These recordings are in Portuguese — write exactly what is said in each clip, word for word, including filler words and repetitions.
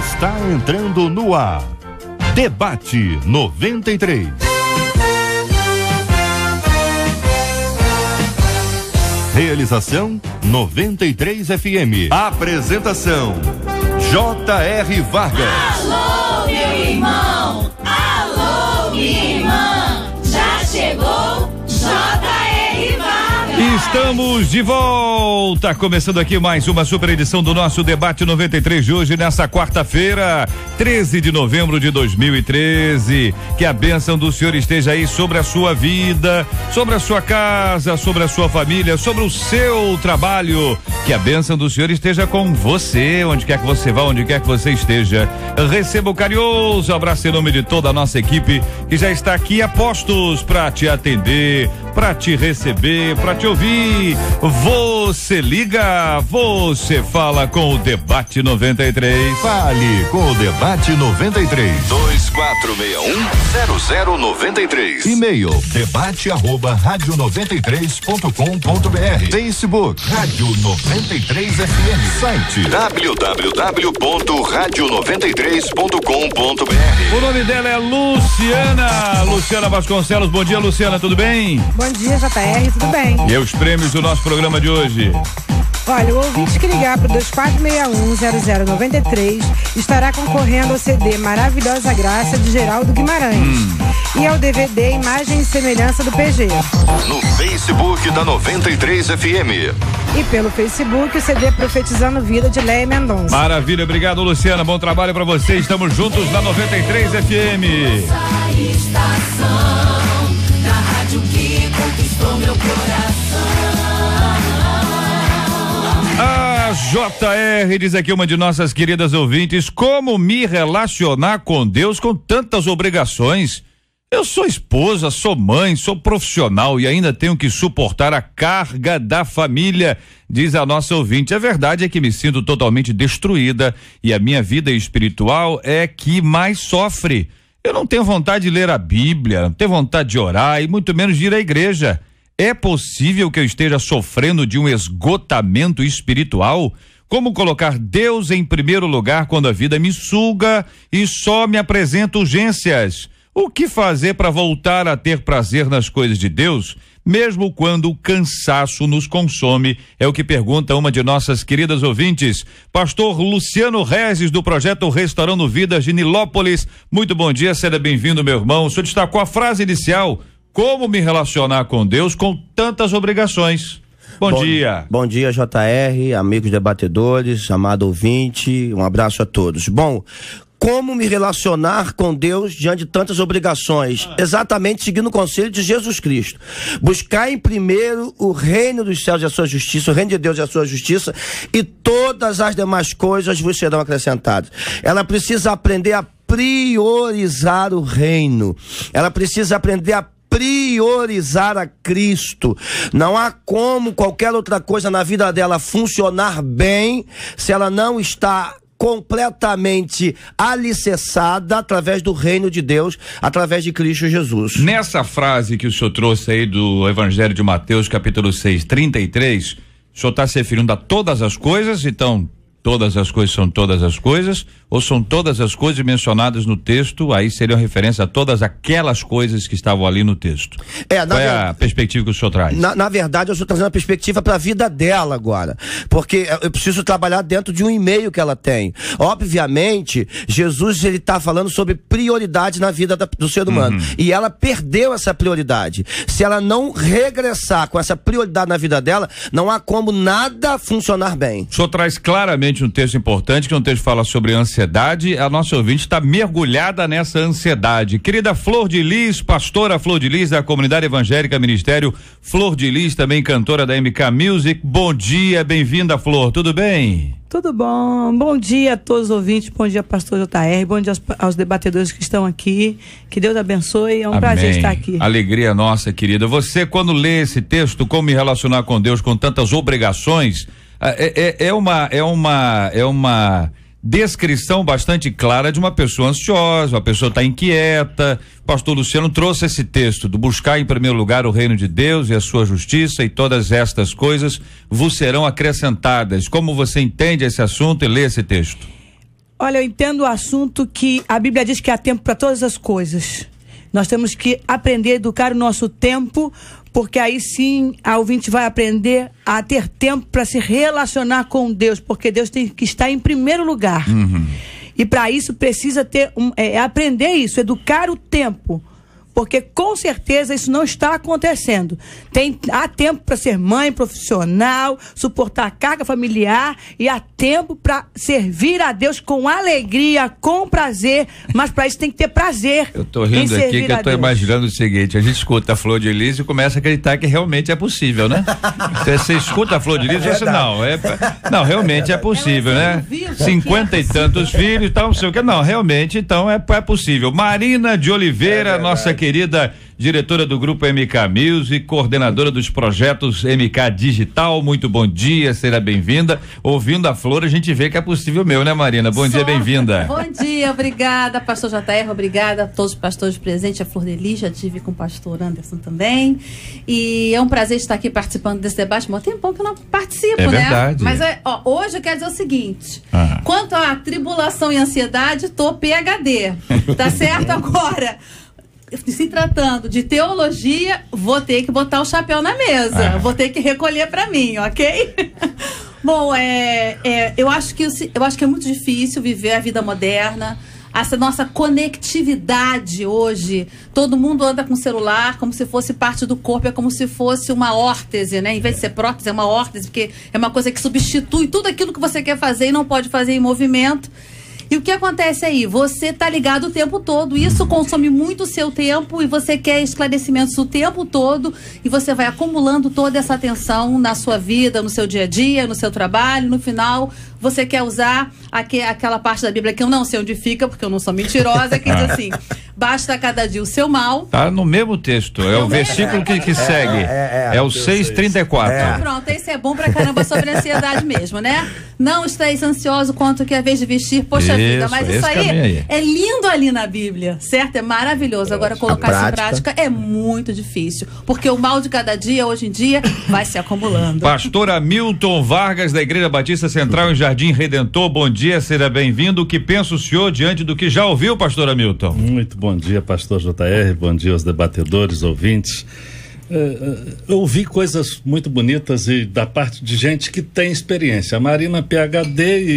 Está entrando no ar. Debate noventa e três. Realização noventa e três F M. Apresentação J R. Vargas. Alô, meu irmão! Alô, minha irmã! Já chegou J R. Vargas! Estamos de volta! Começando aqui mais uma super edição do nosso Debate noventa e três de hoje, nessa quarta-feira, treze de novembro de dois mil e treze. Que a bênção do Senhor esteja aí sobre a sua vida, sobre a sua casa, sobre a sua família, sobre o seu trabalho. Que a bênção do Senhor esteja com você, onde quer que você vá, onde quer que você esteja. Receba o carinhoso abraço em nome de toda a nossa equipe que já está aqui a postos para te atender, para te receber, para te ouvir. Você liga, você fala com o Debate noventa e três. Fale com o Debate. Debate noventa e três, dois quatro seis um zero zero nove três. E-mail debate arroba rádio noventa e três ponto com ponto br. Facebook Rádio noventa e três F M. Site w w w ponto rádio noventa e três ponto com ponto br. O nome dela é Luciana, Luciana Vasconcelos. Bom dia, Luciana, tudo bem? Bom dia, J R, tudo bem? E os prêmios do nosso programa de hoje? Olha, o ouvinte que ligar para o dois quatro seis um zero zero nove três estará concorrendo ao C D Maravilhosa Graça, de Geraldo Guimarães. Hum. E ao D V D Imagem e Semelhança, do P G. No Facebook da noventa e três F M. E pelo Facebook, o C D Profetizando Vida, de Leia Mendonça. Maravilha, obrigado, Luciana. Bom trabalho para você. Estamos juntos na noventa e três F M. Nossa estação, na rádio que conquistou meu coração. A J R diz aqui, uma de nossas queridas ouvintes: como me relacionar com Deus com tantas obrigações? Eu sou esposa, sou mãe, sou profissional e ainda tenho que suportar a carga da família, diz a nossa ouvinte. A verdade é que me sinto totalmente destruída e a minha vida espiritual é que mais sofre. Eu não tenho vontade de ler a Bíblia, não tenho vontade de orar e muito menos de ir à igreja. É possível que eu esteja sofrendo de um esgotamento espiritual? Como colocar Deus em primeiro lugar quando a vida me suga e só me apresenta urgências? O que fazer para voltar a ter prazer nas coisas de Deus, mesmo quando o cansaço nos consome? É o que pergunta uma de nossas queridas ouvintes. Pastor Luciano Rezes, do projeto Restaurando Vidas, de Nilópolis. Muito bom dia, seja bem-vindo, meu irmão. O senhor destacou a frase inicial: como me relacionar com Deus com tantas obrigações? Bom, bom dia. Bom dia, J R, amigos debatedores, amado ouvinte, um abraço a todos. Bom, como me relacionar com Deus diante de tantas obrigações? Exatamente seguindo o conselho de Jesus Cristo. Buscar em primeiro o reino dos céus e a sua justiça, o reino de Deus e a sua justiça, e todas as demais coisas vos serão acrescentadas. Ela precisa aprender a priorizar o reino. Ela precisa aprender a priorizar a Cristo. Não há como qualquer outra coisa na vida dela funcionar bem se ela não está completamente alicerçada através do reino de Deus, através de Cristo Jesus. Nessa frase que o senhor trouxe aí do Evangelho de Mateus, capítulo seis, trinta e três, o senhor está se referindo a todas as coisas? Então, todas as coisas são todas as coisas, ou são todas as coisas mencionadas no texto, aí seriam referência a todas aquelas coisas que estavam ali no texto? É, na Qual é ver... a perspectiva que o senhor traz? Na, na verdade, eu estou trazendo a perspectiva para a vida dela agora, porque eu preciso trabalhar dentro de um e-mail que ela tem. Obviamente, Jesus, ele está falando sobre prioridade na vida da, do ser humano, uhum. E ela perdeu essa prioridade. Se ela não regressar com essa prioridade na vida dela, não há como nada funcionar bem. O senhor traz claramente um texto importante, que um texto fala sobre ansiedade. A nossa ouvinte está mergulhada nessa ansiedade. Querida Flordelis, pastora Flordelis, da Comunidade Evangélica Ministério Flordelis, também cantora da M K Music. Bom dia, bem-vinda, Flor, tudo bem? Tudo bom, bom dia a todos os ouvintes, bom dia pastor J R, bom dia aos, aos debatedores que estão aqui, que Deus abençoe, é um Amém. Prazer estar aqui. Alegria nossa, querida. Você, quando lê esse texto, como me relacionar com Deus com tantas obrigações, É, é, é, uma, é, uma, é uma descrição bastante clara de uma pessoa ansiosa, uma pessoa está inquieta. O pastor Luciano trouxe esse texto do buscar em primeiro lugar o reino de Deus e a sua justiça, e todas estas coisas vos serão acrescentadas. Como você entende esse assunto e lê esse texto? Olha, eu entendo o assunto que a Bíblia diz que há tempo para todas as coisas. Nós temos que aprender a educar o nosso tempo, porque aí sim a ouvinte vai aprender a ter tempo para se relacionar com Deus, porque Deus tem que estar em primeiro lugar. Uhum. E para isso precisa ter um, é, aprender isso, educar o tempo. Porque com certeza isso não está acontecendo. Tem, há tempo para ser mãe, profissional, suportar a carga familiar, e há tempo para servir a Deus com alegria, com prazer, mas para isso tem que ter prazer. Eu estou rindo aqui que eu estou imaginando o seguinte: a gente escuta a Flordelis e começa a acreditar que realmente é possível, né? Você, você escuta a Flordelis e é você não, é, não, realmente é possível, né? Cinquenta e tantos filhos, tal, não sei o que, não, realmente então é, é possível. Marina de Oliveira, nossa querida querida diretora do grupo M K Music, coordenadora dos projetos M K Digital, muito bom dia, será bem-vinda. Ouvindo a Flor, a gente vê que é possível mesmo, né, Marina? Bom Só, dia, bem-vinda. Bom dia, obrigada, pastor J R, obrigada a todos os pastores presentes, a Flordelis, já estive com o pastor Anderson também, e é um prazer estar aqui participando desse debate, mas tem um pouco que eu não participo, é né? Verdade. Mas ó, hoje eu quero dizer o seguinte, ah. quanto à tribulação e ansiedade, tô P H D, tá certo agora? Se tratando de teologia, vou ter que botar o chapéu na mesa, ah. vou ter que recolher para mim, ok? Bom, é, é, eu, acho que, eu acho que é muito difícil viver a vida moderna, essa nossa conectividade hoje, todo mundo anda com celular como se fosse parte do corpo, é como se fosse uma órtese, né? Em vez de ser prótese, é uma órtese, porque é uma coisa que substitui tudo aquilo que você quer fazer e não pode fazer em movimento. E o que acontece aí? Você tá ligado o tempo todo, isso consome muito o seu tempo e você quer esclarecimentos o tempo todo e você vai acumulando toda essa atenção na sua vida, no seu dia a dia, no seu trabalho, no final você quer usar aqu- aquela parte da Bíblia que eu não sei onde fica, porque eu não sou mentirosa, que diz assim, basta cada dia o seu mal. Tá no mesmo texto, é o versículo que, que segue, é, é, é, é o seis trinta e quatro. É. Então, pronto, esse é bom pra caramba sobre a ansiedade mesmo, né? Não estáis ansioso quanto que a vez de vestir, poxa, isso, mas isso aí, aí é lindo ali na Bíblia, certo? É maravilhoso. Agora, colocar isso em prática é muito difícil, porque o mal de cada dia, hoje em dia, vai se acumulando. Pastor Amilton Vargas, da Igreja Batista Central, em Jardim Redentor, bom dia, seja bem-vindo. O que pensa o senhor diante do que já ouviu, pastor Amilton? Muito bom dia, pastor J R, bom dia aos debatedores, ouvintes. Eu ouvi coisas muito bonitas e da parte de gente que tem experiência. A Marina P H D e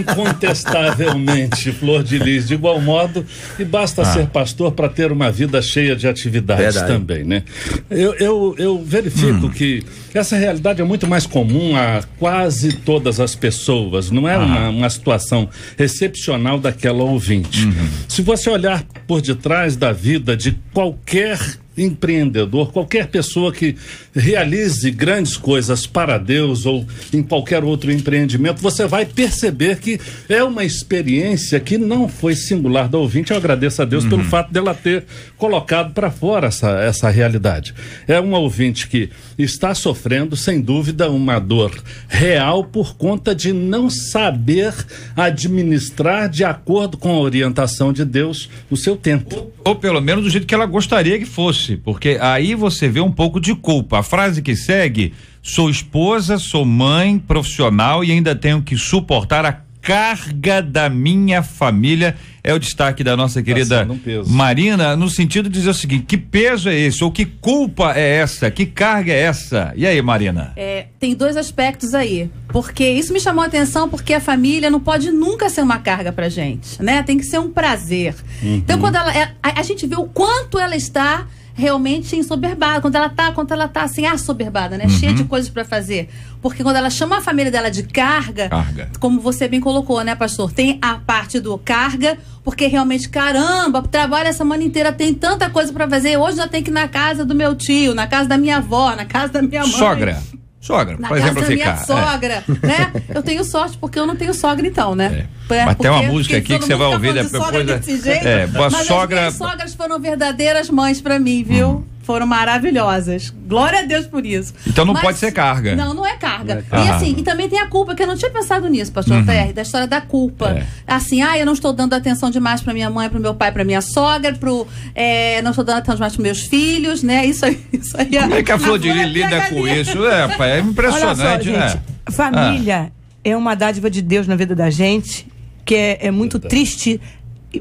incontestavelmente Flordelis de igual modo, e basta ah. ser pastor para ter uma vida cheia de atividades. Verdade. Também, né? Eu, eu, eu verifico hum. que essa realidade é muito mais comum a quase todas as pessoas, não é ah. uma, uma situação excepcional daquela ouvinte. Uhum. Se você olhar por detrás da vida de qualquer empreendedor, qualquer pessoa que realize grandes coisas para Deus ou em qualquer outro empreendimento, você vai perceber que é uma experiência que não foi singular da ouvinte. Eu agradeço a Deus uhum. pelo fato dela ter colocado para fora essa, essa realidade. É uma ouvinte que está sofrendo, sem dúvida, uma dor real por conta de não saber administrar de acordo com a orientação de Deus o seu tempo. Ou, ou pelo menos do jeito que ela gostaria que fosse. Porque aí você vê um pouco de culpa. A frase que segue: sou esposa, sou mãe, profissional e ainda tenho que suportar a carga da minha família. É o destaque da nossa querida Marina, no sentido de dizer o seguinte: que peso é esse? Ou que culpa é essa? Que carga é essa? E aí, Marina? É, tem dois aspectos aí, porque isso me chamou a atenção, porque a família não pode nunca ser uma carga pra gente, né? Tem que ser um prazer. Uhum. Então, quando ela, a, a gente vê o quanto ela está realmente ensoberbada, quando ela tá, quando ela tá assim, assoberbada, né? Uhum. Cheia de coisas para fazer. Porque quando ela chama a família dela de carga, carga, como você bem colocou, né, pastor? Tem a parte do carga, porque realmente, caramba, trabalho essa semana inteira, tem tanta coisa para fazer, hoje já tem que ir na casa do meu tio, na casa da minha avó, na casa da minha mãe. Sogra. Sogra, na por casa exemplo, da minha sogra, é. Né? Eu tenho sorte porque eu não tenho sogra então, né? É. Mas porque, tem uma música aqui que você vai ouvir depois. É, boa mas sogra. As minhas sogras foram verdadeiras mães pra mim, viu? Hum. Foram maravilhosas. Glória a Deus por isso. Então não mas, pode ser carga. Não, não é carga. Não é carga. E assim, e também tem a culpa, que eu não tinha pensado nisso, pastor T R, uhum. da história da culpa. É. Assim, ah, eu não estou dando atenção demais pra minha mãe, pro meu pai, pra minha sogra, pro, é, não estou dando atenção demais pros meus filhos, né? Isso aí. Isso aí. Como é que a Flordelis lida com isso? É, pai, é impressionante, só, gente, né? Família ah. é uma dádiva de Deus na vida da gente. que é, é muito triste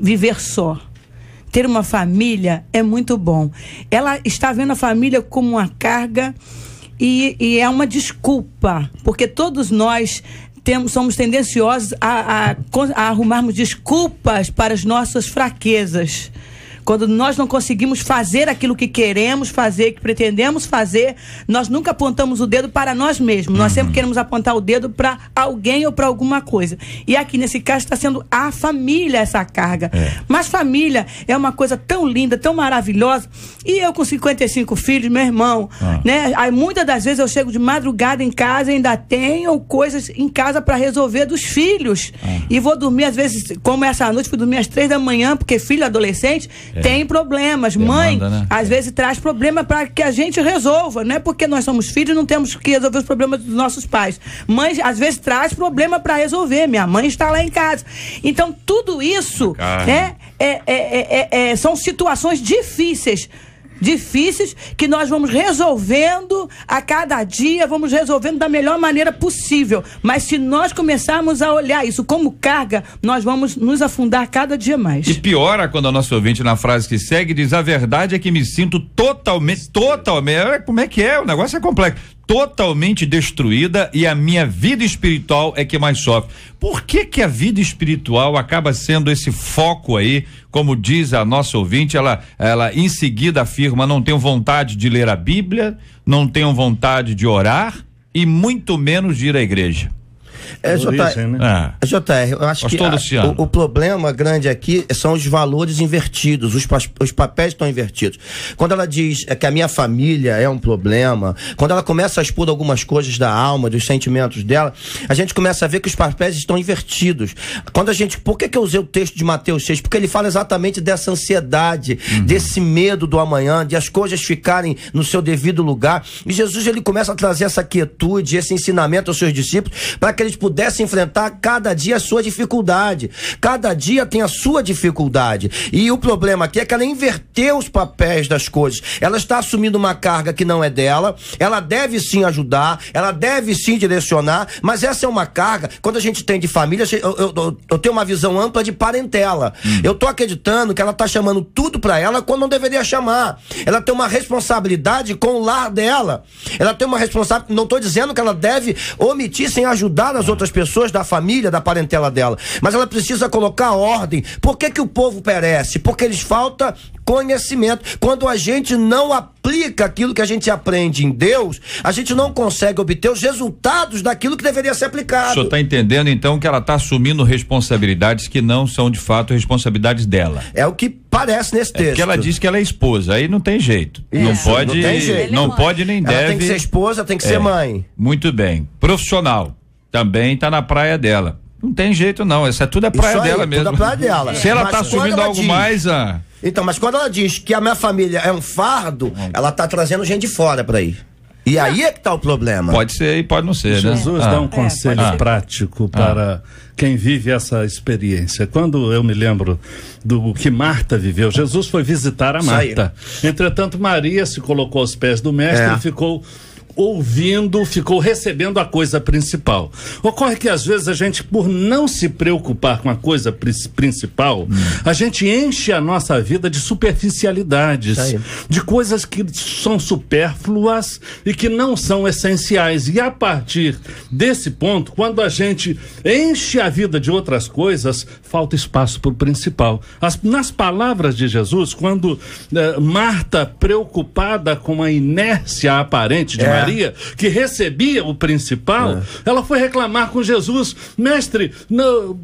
viver só. Ter uma família é muito bom. Ela está vendo a família como uma carga e, e é uma desculpa, porque todos nós temos, somos tendenciosos a, a, a arrumarmos desculpas para as nossas fraquezas. Quando nós não conseguimos fazer aquilo que queremos fazer, que pretendemos fazer, nós nunca apontamos o dedo para nós mesmos. Nós sempre queremos apontar o dedo para alguém ou para alguma coisa. E aqui, nesse caso, está sendo a família essa carga. É. Mas família é uma coisa tão linda, tão maravilhosa. E eu com cinquenta e cinco filhos, meu irmão, ah. né? Aí, muitas das vezes eu chego de madrugada em casa e ainda tenho coisas em casa para resolver dos filhos. Ah. E vou dormir, às vezes, como essa noite, fui dormir às três da manhã, porque filho adolescente... É. Tem problemas. Demanda, mãe, né? Às vezes traz problema para que a gente resolva. Não é porque nós somos filhos, não temos que resolver os problemas dos nossos pais. Mãe, às vezes, traz problema para resolver. Minha mãe está lá em casa. Então, tudo isso é, é, é, é, é, são situações difíceis. Difíceis que nós vamos resolvendo a cada dia, vamos resolvendo da melhor maneira possível. Mas se nós começarmos a olhar isso como carga, nós vamos nos afundar cada dia mais. E piora quando a nossa ouvinte, na frase que segue, diz: a verdade é que me sinto totalmente, totalmente, como é que é? O negócio é complexo. Totalmente destruída, e a minha vida espiritual é que mais sofre. Por que que a vida espiritual acaba sendo esse foco aí, como diz a nossa ouvinte? Ela, ela em seguida afirma: não tenho vontade de ler a Bíblia, não tenho vontade de orar e muito menos de ir à igreja. É, J R, eu acho que a, o, o problema grande aqui são os valores invertidos, os, os papéis estão invertidos. Quando ela diz que a minha família é um problema, quando ela começa a expor algumas coisas da alma, dos sentimentos dela, a gente começa a ver que os papéis estão invertidos. Quando a gente, por que que eu usei o texto de Mateus seis? Porque ele fala exatamente dessa ansiedade, uhum. desse medo do amanhã, de as coisas ficarem no seu devido lugar. E Jesus, ele começa a trazer essa quietude, esse ensinamento aos seus discípulos, para que eles pudesse enfrentar cada dia a sua dificuldade. Cada dia tem a sua dificuldade. E o problema aqui é que ela inverteu os papéis das coisas. Ela está assumindo uma carga que não é dela. Ela deve sim ajudar, ela deve sim direcionar, mas essa é uma carga. Quando a gente tem de família, eu, eu, eu, eu tenho uma visão ampla de parentela. Hum. Eu tô acreditando que ela tá chamando tudo para ela quando não deveria chamar. Ela tem uma responsabilidade com o lar dela. Ela tem uma responsabilidade, não tô dizendo que ela deve omitir sem ajudar as outras pessoas da família, da parentela dela, mas ela precisa colocar ordem. Por que que o povo perece? Porque lhes falta conhecimento. Quando a gente não aplica aquilo que a gente aprende em Deus, a gente não consegue obter os resultados daquilo que deveria ser aplicado. O senhor está entendendo então que ela está assumindo responsabilidades que não são de fato responsabilidades dela? É o que parece nesse texto. É porque ela diz que ela é esposa, aí não tem jeito. Isso, não pode, não, tem jeito. não pode nem ela deve. Ela tem que ser esposa, tem que é. ser mãe. Muito bem. Profissional. Também tá na praia dela. Não tem jeito não, essa tudo é praia aí, dela mesmo. Tudo é praia dela. Se ela mas tá assumindo algo diz, mais... Ah... Então, mas quando ela diz que a minha família é um fardo, ela tá trazendo gente de fora pra ir. E aí é que tá o problema. Pode ser e pode não ser, né? Jesus ah. dá um conselho é, prático ah. para quem vive essa experiência. Quando eu me lembro do que Marta viveu, Jesus foi visitar a Marta. Entretanto, Maria se colocou aos pés do mestre é. e ficou... ouvindo, ficou recebendo a coisa principal. Ocorre que às vezes a gente, por não se preocupar com a coisa principal, hum. a gente enche a nossa vida de superficialidades, Aí. de coisas que são supérfluas e que não são essenciais. E a partir desse ponto, quando a gente enche a vida de outras coisas, falta espaço para o principal. As, nas palavras de Jesus, quando eh, Marta, preocupada com a inércia aparente de é. Maria, que recebia o principal, é. ela foi reclamar com Jesus: mestre, não,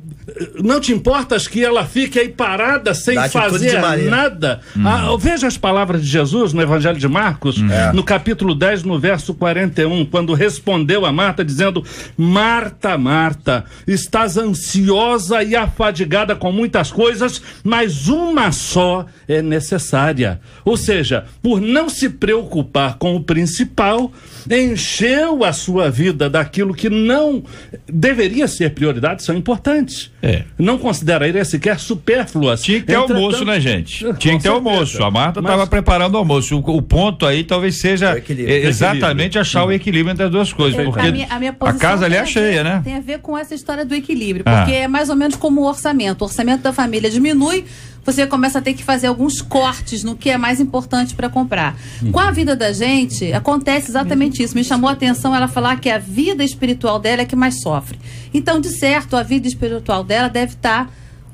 não te importas que ela fique aí parada sem fazer nada? Hum. Ah, veja as palavras de Jesus no Evangelho de Marcos, hum. é. no capítulo dez, no verso quarenta e um, quando respondeu a Marta dizendo: Marta, Marta, estás ansiosa e afadigada com muitas coisas, mas uma só é necessária. Ou seja, por não se preocupar com o principal, encheu a sua vida daquilo que não deveria ser prioridade, são importantes. É. Não consideraria sequer supérfluas. Tinha que ter entretanto... almoço, né, gente? Tinha Com que ter certeza. almoço. A Marta estava Mas... preparando o almoço. O, o ponto aí talvez seja exatamente achar o equilíbrio entre as duas coisas. É, porque a, minha, a, minha a casa ali é cheia, né? Tem a ver com essa história do equilíbrio, porque ah. é mais ou menos como o orçamento. O orçamento da família diminui, você começa a ter que fazer alguns cortes no que é mais importante para comprar. Com a vida da gente, acontece exatamente isso. Me chamou a atenção ela falar que a vida espiritual dela é que mais sofre. Então, de certo, a vida espiritual dela deve estar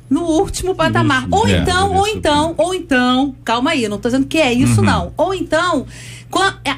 no último patamar. Isso, ou é, então, ou então, ou então... Calma aí, não estou dizendo que é isso, uhum. não. Ou então,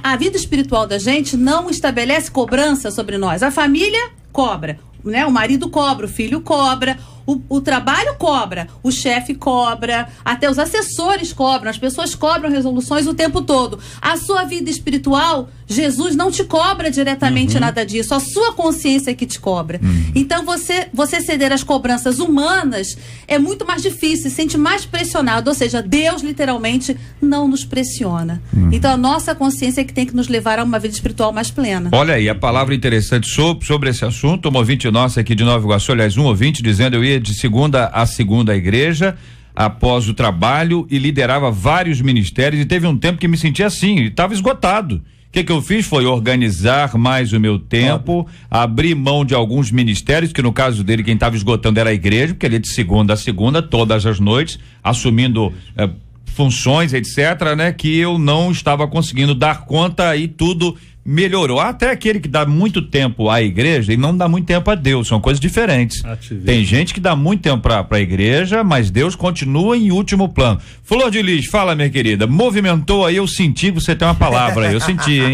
a vida espiritual da gente não estabelece cobrança sobre nós. A família cobra, né? O marido cobra, o filho cobra, o, o trabalho cobra, o chefe cobra, até os assessores cobram, as pessoas cobram resoluções o tempo todo. A sua vida espiritual, Jesus não te cobra diretamente uhum. nada disso, a sua consciência é que te cobra. Uhum. Então você, você ceder às cobranças humanas é muito mais difícil, se sente mais pressionado, ou seja, Deus literalmente não nos pressiona. Uhum. Então a nossa consciência é que tem que nos levar a uma vida espiritual mais plena. Olha aí, a palavra interessante sobre, sobre esse assunto, uma ouvinte nossa aqui de Nova Iguaçu, aliás, um ouvinte dizendo: eu ia de segunda a segunda à igreja após o trabalho e liderava vários ministérios, e teve um tempo que me sentia assim, estava esgotado. O que que eu fiz foi organizar mais o meu tempo, ah. abrir mão de alguns ministérios, que no caso dele quem estava esgotando era a igreja, porque ele ia de segunda a segunda, todas as noites, assumindo eh, funções, etcétera, né, que eu não estava conseguindo dar conta, e tudo melhorou. Até aquele que dá muito tempo à igreja e não dá muito tempo a Deus, são coisas diferentes. Ativei. Tem gente que dá muito tempo para a igreja, mas Deus continua em último plano. Flordelis, fala, minha querida, movimentou aí, eu senti que você tem uma palavra aí, eu senti, hein?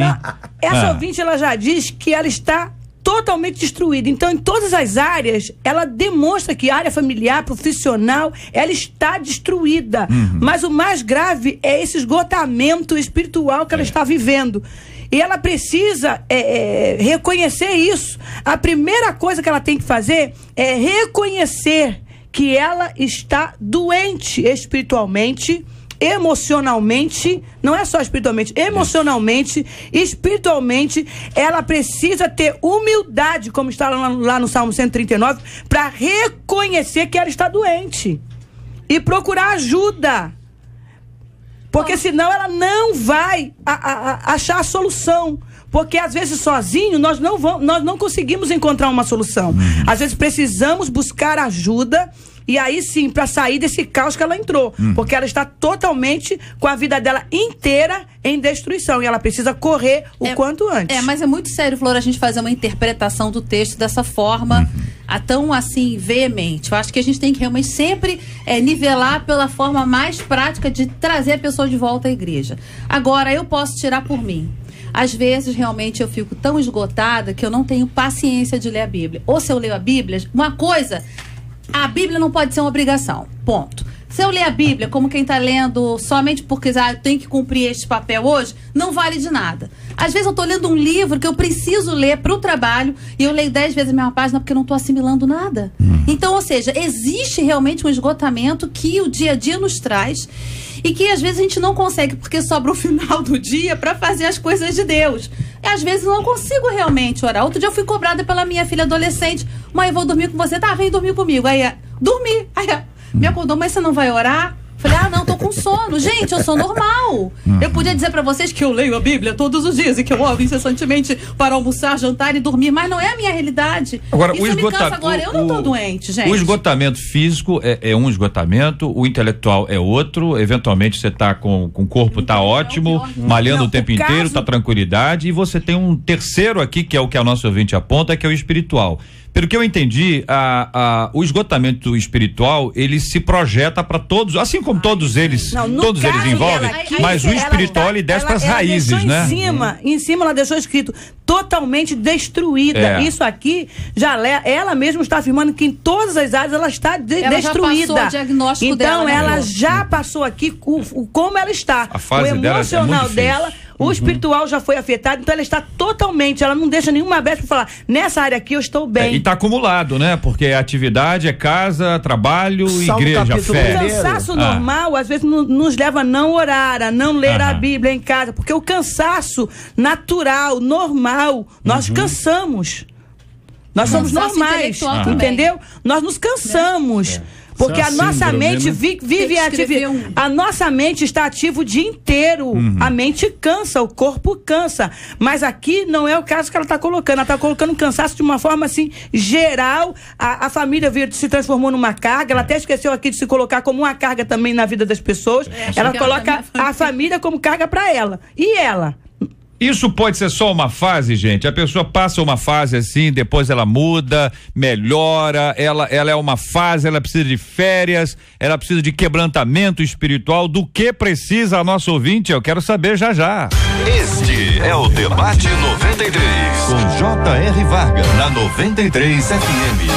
Essa ah. ouvinte, ela já diz que ela está totalmente destruída. Então, em todas as áreas, ela demonstra que a área familiar, profissional, ela está destruída. Uhum. Mas o mais grave é esse esgotamento espiritual que ela é. está vivendo. E ela precisa é, é, reconhecer isso. A primeira coisa que ela tem que fazer é reconhecer que ela está doente espiritualmente, emocionalmente, não é só espiritualmente, emocionalmente, espiritualmente. Ela precisa ter humildade, como está lá, lá no Salmo cento e trinta e nove, para reconhecer que ela está doente e procurar ajuda, porque senão ela não vai a, a, a achar a solução. Porque às vezes sozinho nós não, vamos, nós não conseguimos encontrar uma solução. Às vezes precisamos buscar ajuda, e aí sim, para sair desse caos que ela entrou. Hum. Porque ela está totalmente com a vida dela inteira em destruição. E ela precisa correr o é, quanto antes. É, mas é muito sério, Flor, a gente fazer uma interpretação do texto dessa forma, hum. a tão assim, veemente. Eu acho que a gente tem que realmente sempre é, nivelar pela forma mais prática de trazer a pessoa de volta à igreja. Agora, eu posso tirar por mim. Às vezes, realmente, eu fico tão esgotada que eu não tenho paciência de ler a Bíblia. Ou se eu leio a Bíblia, uma coisa... A Bíblia não pode ser uma obrigação, ponto. Se eu ler a Bíblia como quem está lendo somente porque ah, eu tenho que cumprir este papel hoje, não vale de nada. Às vezes eu estou lendo um livro que eu preciso ler para o trabalho e eu leio dez vezes a mesma página porque eu não estou assimilando nada. Então, ou seja, existe realmente um esgotamento que o dia a dia nos traz e que às vezes a gente não consegue porque sobra o final do dia para fazer as coisas de Deus. E às vezes eu não consigo realmente orar. Outro dia eu fui cobrada pela minha filha adolescente: mãe, eu vou dormir com você. Tá, vem dormir comigo. Aí, dormi. Aí, me acordou: mas você não vai orar? Falei: ah, não, tô com sono. Gente, eu sou normal. Eu podia dizer pra vocês que eu leio a Bíblia todos os dias e que eu oro incessantemente para almoçar, jantar e dormir, mas não é a minha realidade. Agora, isso o esgota... me cansa agora. Eu o, não tô doente, gente. O esgotamento físico é, é um esgotamento, o intelectual é outro, eventualmente você tá com, com o corpo tá ótimo, malhando não, o tempo o caso... inteiro, tá tranquilidade, e você tem um terceiro aqui, que é o que a nossa ouvinte aponta, que é o espiritual. Pelo que eu entendi, a, a, o esgotamento espiritual, ele se projeta para todos, assim como todos eles, não, todos eles envolvem, ela, mas o espiritual, ele desce para as raízes, né? Em cima, hum. em cima ela deixou escrito, totalmente destruída. É. Isso aqui, já ela mesma está afirmando que em todas as áreas ela está de, ela destruída. Já passou o diagnóstico então, dela, ela né? já passou aqui o, o, como ela está. A fase o emocional dela... É o uhum. espiritual já foi afetado, então ela está totalmente, ela não deixa nenhuma aberta para falar, nessa área aqui eu estou bem. É, e está acumulado, né? Porque a atividade é casa, trabalho, Salmo igreja, fé. O cansaço ah. normal, às vezes, nos leva a não orar, a não ler ah. a Bíblia em casa, porque o cansaço natural, normal, nós uhum. cansamos. Nós somos normais, ah. entendeu? Nós nos cansamos. É. Porque a nossa mente vive ativa. A nossa mente está ativa o dia inteiro. Uhum. A mente cansa, o corpo cansa. Mas aqui não é o caso que ela está colocando. Ela está colocando um cansaço de uma forma assim, geral. A, a família se transformou numa carga. Ela até esqueceu aqui de se colocar como uma carga também na vida das pessoas. Ela coloca a família como carga para ela. E ela? Isso pode ser só uma fase, gente. A pessoa passa uma fase assim, depois ela muda, melhora, ela, ela é uma fase, ela precisa de férias, ela precisa de quebrantamento espiritual. Do que precisa a nossa ouvinte? Eu quero saber já já. Este é o Debate noventa e três, com J R. Vargas, na noventa e três F M.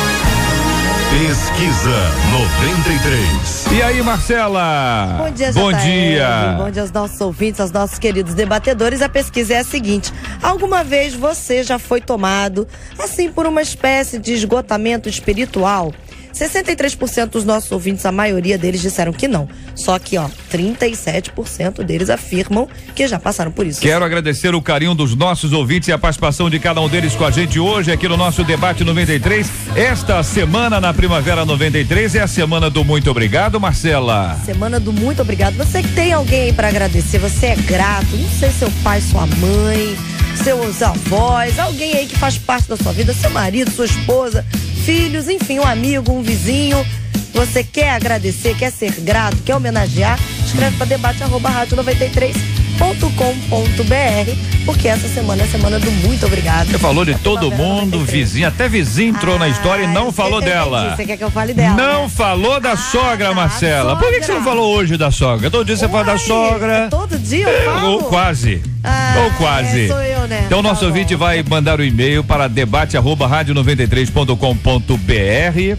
Pesquisa noventa e três. E aí, Marcela? Bom dia, Bom J R. dia. Bom dia aos nossos ouvintes, aos nossos queridos debatedores. A pesquisa é a seguinte: alguma vez você já foi tomado, assim, por uma espécie de esgotamento espiritual? sessenta e três por cento dos nossos ouvintes, a maioria deles disseram que não. Só que, ó, trinta e sete por cento deles afirmam que já passaram por isso. Quero agradecer o carinho dos nossos ouvintes e a participação de cada um deles com a gente hoje aqui no nosso Debate noventa e três. Esta semana na Primavera noventa e três é a semana do Muito Obrigado, Marcela. Semana do Muito Obrigado. Você que tem alguém aí pra agradecer, você é grato, não sei, seu pai, sua mãe, seus avós, alguém aí que faz parte da sua vida, seu marido, sua esposa, filhos, enfim, um amigo, um vizinho. Você quer agradecer, quer ser grato, quer homenagear? Escreve para debate arroba rádio noventa e três ponto com ponto br, porque essa semana é a semana do Muito Obrigado. Você falou de todo mundo, vizinho, até vizinho entrou ah, na história e não falou dela. Você quer que eu fale dela? Não, né? Falou da ah, sogra, tá, Marcela. Sogra. Por que você não falou hoje da sogra? Todo dia você Uai, fala da sogra. É todo dia eu falo? Ou quase. Ah, ou quase. É, sou eu, né? Então nosso Falou. ouvinte vai mandar o um e-mail para debate arroba rádio noventa e três ponto com ponto br.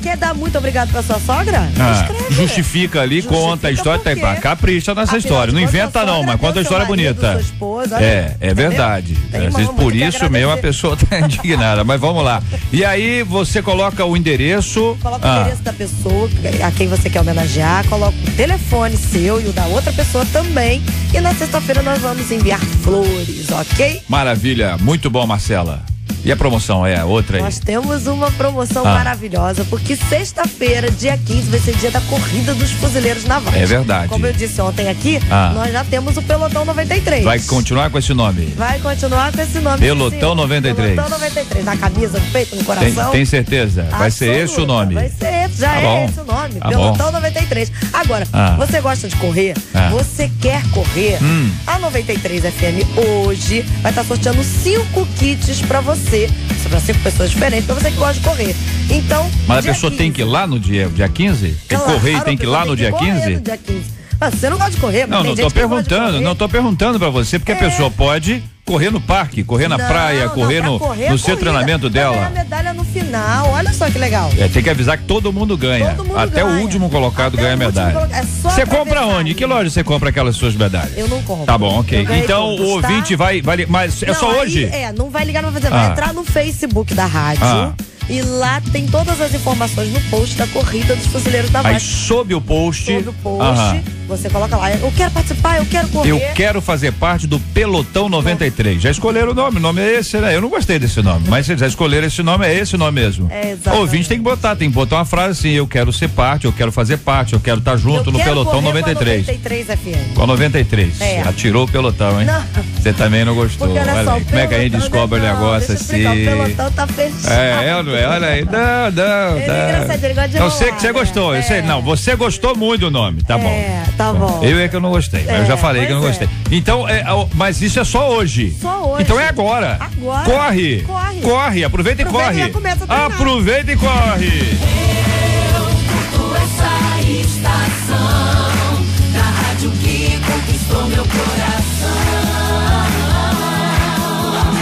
Quer dar muito obrigado pra sua sogra? Ah, justifica ali, justifica, conta a história. Tá, capricha nessa Afinal, história. Não inventa não, mas conta a história bonita. Marido, esposa, é, é verdade. Às vezes por isso mesmo a pessoa tá indignada, mas vamos lá. E aí você coloca o endereço. Coloca ah. o endereço da pessoa a quem você quer homenagear, coloca o telefone seu e o da outra pessoa também. E na sexta-feira nós vamos enviar flores, ok? Maravilha, muito bom, Marcela. E a promoção é outra aí? Nós temos uma promoção ah. maravilhosa, porque sexta-feira, dia quinze, vai ser dia da corrida dos Fuzileiros navais. É verdade. Como eu disse ontem aqui, ah. nós já temos o Pelotão noventa e três. Vai continuar com esse nome? Vai continuar com esse nome. Pelotão noventa e três. Pelotão noventa e três, na camisa, no peito, no coração. Tem, tem certeza? Vai Absoluta. ser esse o nome? Vai ser esse, já tá é bom. esse o nome, tá Pelotão bom. noventa e três. Agora, ah. você gosta de correr? Ah. Você quer correr? Hum. A noventa e três F M hoje vai estar sorteando cinco kits pra você. Para cinco pessoas diferentes, para você que gosta de correr. Então, mas a pessoa quinze tem que ir lá no dia, dia quinze? Tem que correr e tem que ir lá no dia quinze? No dia quinze. Mas você não gosta de correr, mas não, tem não gente tô perguntando, não tô perguntando para você, porque é. a pessoa pode correr no parque, correr na não, praia, correr não, no, correr, no seu corrida, treinamento dela. Ganhar a medalha no final, olha só que legal. É, tem que avisar que todo mundo ganha. Todo mundo Até ganha. o último colocado Até ganha a medalha. Você é compra onde? Aí. Que loja você compra aquelas suas medalhas? Eu não compro. Tá bom, ok. Então todos, o ouvinte tá? vai, vai. Mas é não, só aí, hoje? É, não vai ligar, não vai fazer. Vai ah. entrar no Facebook da rádio. Ah. E lá tem todas as informações no post da corrida dos Fuzileiros da Mata. Aí sob o post. Sob o post, aham. você coloca lá. Eu quero participar, eu quero correr. Eu quero fazer parte do Pelotão noventa e três. Já escolheram o nome, o nome é esse, né? Eu não gostei desse nome, mas se eles já escolheram esse nome, é esse nome mesmo. É, exatamente. O ouvinte tem que botar, tem que botar uma frase assim: eu quero ser parte, eu quero fazer parte, eu quero estar tá junto eu no Pelotão noventa e três. noventa e três F M. Com a noventa e três. É. Atirou o pelotão, hein? Você também não gostou. Porque, olha só, olha, como é que a gente descobre o negócio assim? O pelotão tá fechado. É, é, não é? Olha aí. Não, não. Ele é engraçado, ele gosta de rolar, sei que você gostou, é. eu sei. Não, você gostou muito do nome, tá é. bom. Tá bom. Eu é que eu não gostei, mas é, eu já falei que eu não gostei. É. Então, é, mas isso é só hoje. Só hoje. Então é agora. Agora. Corre. Corre. Corre. Aproveita e corre. E Aproveita e corre. Eu curto essa estação da rádio que conquistou meu coração.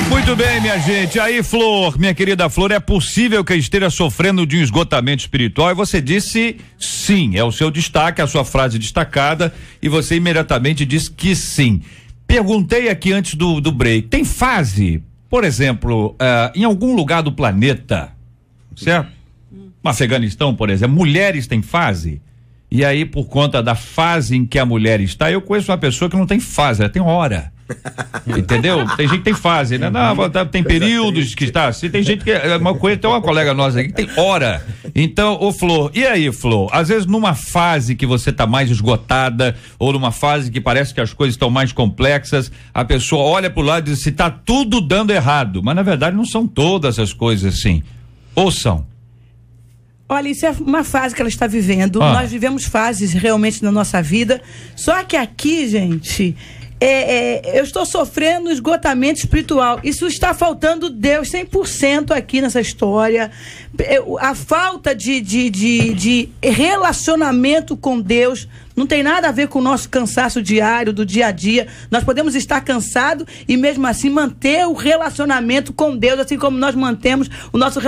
Muito bem, minha gente. Aí, Flor, minha querida Flor, é possível que esteja sofrendo de um esgotamento espiritual? E você disse... Sim, é o seu destaque, a sua frase destacada, e você imediatamente diz que sim. Perguntei aqui antes do, do break, tem fase, por exemplo, uh, em algum lugar do planeta, certo? No Afeganistão, por exemplo, mulheres têm fase? E aí, por conta da fase em que a mulher está, eu conheço uma pessoa que não tem fase, ela tem hora. Entendeu? Tem gente que tem fase, né? Não, tem períodos que está assim, tem gente que, uma coisa, tem uma colega nossa aqui que tem hora. Então, ô Flor, e aí, Flor? Às vezes numa fase que você tá mais esgotada, ou numa fase que parece que as coisas estão mais complexas, a pessoa olha pro lado e diz, se tá tudo dando errado, mas na verdade não são todas as coisas assim, ou são? Olha, isso é uma fase que ela está vivendo. Ah. Nós vivemos fases realmente na nossa vida. Só que aqui, gente, é, é, eu estou sofrendo esgotamento espiritual. Isso está faltando Deus cem por cento aqui nessa história. A falta de, de, de, de relacionamento com Deus não tem nada a ver com o nosso cansaço diário, do dia a dia. Nós podemos estar cansados e mesmo assim manter o relacionamento com Deus, assim como nós mantemos o nosso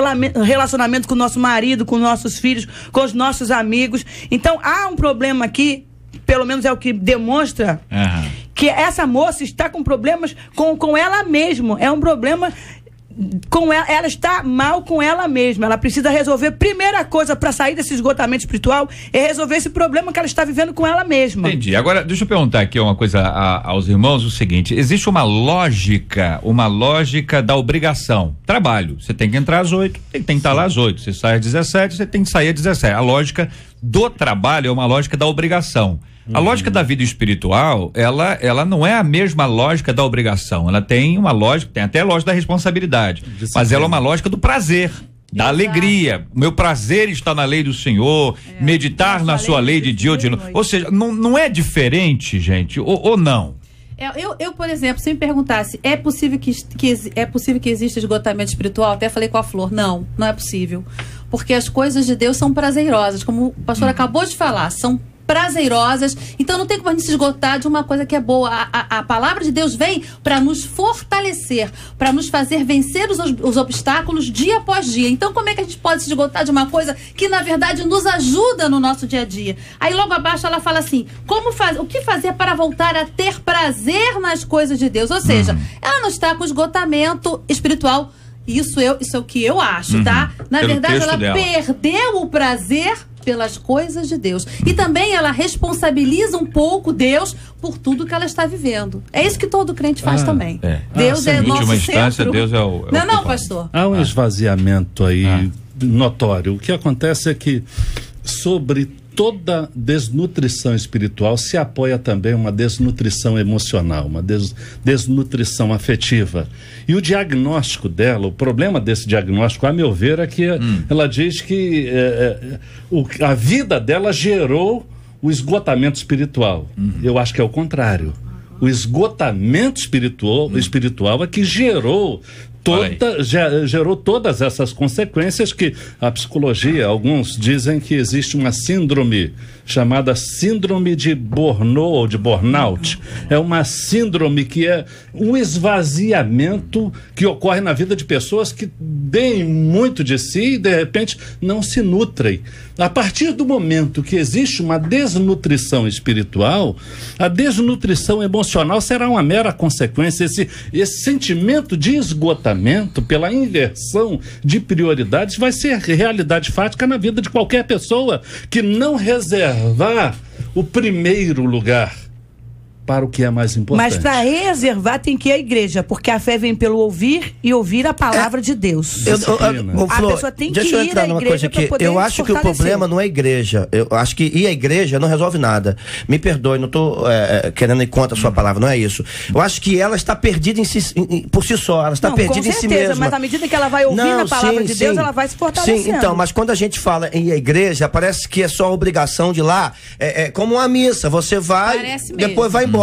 relacionamento com o nosso marido, com nossos filhos, com os nossos amigos. Então há um problema aqui, pelo menos é o que demonstra, uhum, que essa moça está com problemas com, com ela mesma. É um problema... Com ela, ela está mal com ela mesma. Ela precisa resolver, primeira coisa para sair desse esgotamento espiritual é resolver esse problema que ela está vivendo com ela mesma. Entendi. Agora, deixa eu perguntar aqui uma coisa a, aos irmãos, o seguinte, existe uma lógica, uma lógica da obrigação. Trabalho, você tem que entrar às oito, tem que estar lá às oito, você sai às dezessete, você tem que sair às dezessete. A lógica do trabalho é uma lógica da obrigação. A lógica da vida espiritual, ela, ela não é a mesma lógica da obrigação. Ela tem uma lógica, tem até a lógica da responsabilidade. Mas ela é uma lógica do prazer, da Exato. Alegria. O meu prazer está na lei do Senhor, é, meditar na sua lei de dia ou de noite. Ou seja, não, não é diferente, gente, ou, ou não? Eu, eu, por exemplo, se me perguntasse, é possível que, que, é possível que exista esgotamento espiritual? Até falei com a Flor, não, não é possível. Porque as coisas de Deus são prazerosas, como o pastor hum. acabou de falar, são prazerosas, então não tem como a gente se esgotar de uma coisa que é boa. A, a, a palavra de Deus vem para nos fortalecer, para nos fazer vencer os, os obstáculos dia após dia. Então como é que a gente pode se esgotar de uma coisa que na verdade nos ajuda no nosso dia a dia? Aí logo abaixo ela fala assim, como faz, o que fazer para voltar a ter prazer nas coisas de Deus? Ou seja, ela não está com esgotamento espiritual. Isso, eu, isso é o que eu acho, uhum, tá? Na verdade, ela dela. perdeu o prazer pelas coisas de Deus. E também ela responsabiliza um pouco Deus por tudo que ela está vivendo. É isso que todo crente faz ah, também. É. Deus ah, é nosso centro. Instância, Deus é o, é não, o não, pastor. Há um ah. esvaziamento aí ah. notório. O que acontece é que sobre toda desnutrição espiritual se apoia também uma desnutrição emocional, uma des, desnutrição afetiva. E o diagnóstico dela, o problema desse diagnóstico, a meu ver, é que hum. ela diz que é, o, a vida dela gerou o esgotamento espiritual. Hum. Eu acho que é o contrário. O esgotamento espiritual, hum. espiritual é que gerou... Toda, gerou todas essas consequências que a psicologia, alguns dizem que existe uma síndrome chamada síndrome de burnout, ou de burnout. É uma síndrome que é um esvaziamento que ocorre na vida de pessoas que deem muito de si e de repente não se nutrem. A partir do momento que existe uma desnutrição espiritual, a desnutrição emocional será uma mera consequência. Esse, esse sentimento de esgotamento pela inversão de prioridades vai ser realidade fática na vida de qualquer pessoa que não reserva Vá o primeiro lugar para o que é mais importante. Mas para reservar tem que ir à igreja, porque a fé vem pelo ouvir e ouvir a palavra é. de Deus. Eu, eu, eu, a Flor, pessoa tem que ir à igreja numa coisa aqui. Poder eu acho que o problema não é a igreja. Eu acho que ir à igreja não resolve nada. Me perdoe, não estou é, querendo ir contra a sua palavra, não é isso. Eu acho que ela está perdida em si, em, por si só, ela está não, perdida certeza, em si mesma. Mas à medida que ela vai ouvindo não, a palavra sim, de Deus, sim. ela vai se fortalecendo. Sim, então, mas quando a gente fala em ir à igreja, parece que é só a obrigação de ir lá, é, é como uma missa, você vai, depois vai embora.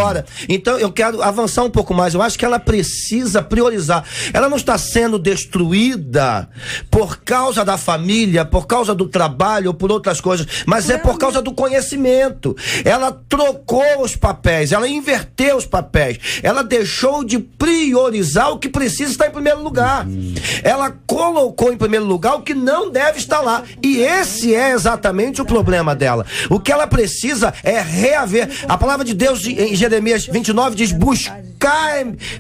Então eu quero avançar um pouco mais. Eu acho que ela precisa priorizar. Ela não está sendo destruída por causa da família, por causa do trabalho ou por outras coisas, mas é por causa do conhecimento. Ela trocou os papéis, ela inverteu os papéis, ela deixou de priorizar o que precisa estar em primeiro lugar. Ela colocou em primeiro lugar o que não deve estar lá. E esse é exatamente o problema dela. O que ela precisa é reaver. A palavra de Deus em Jeremias vinte e nove diz: buscar,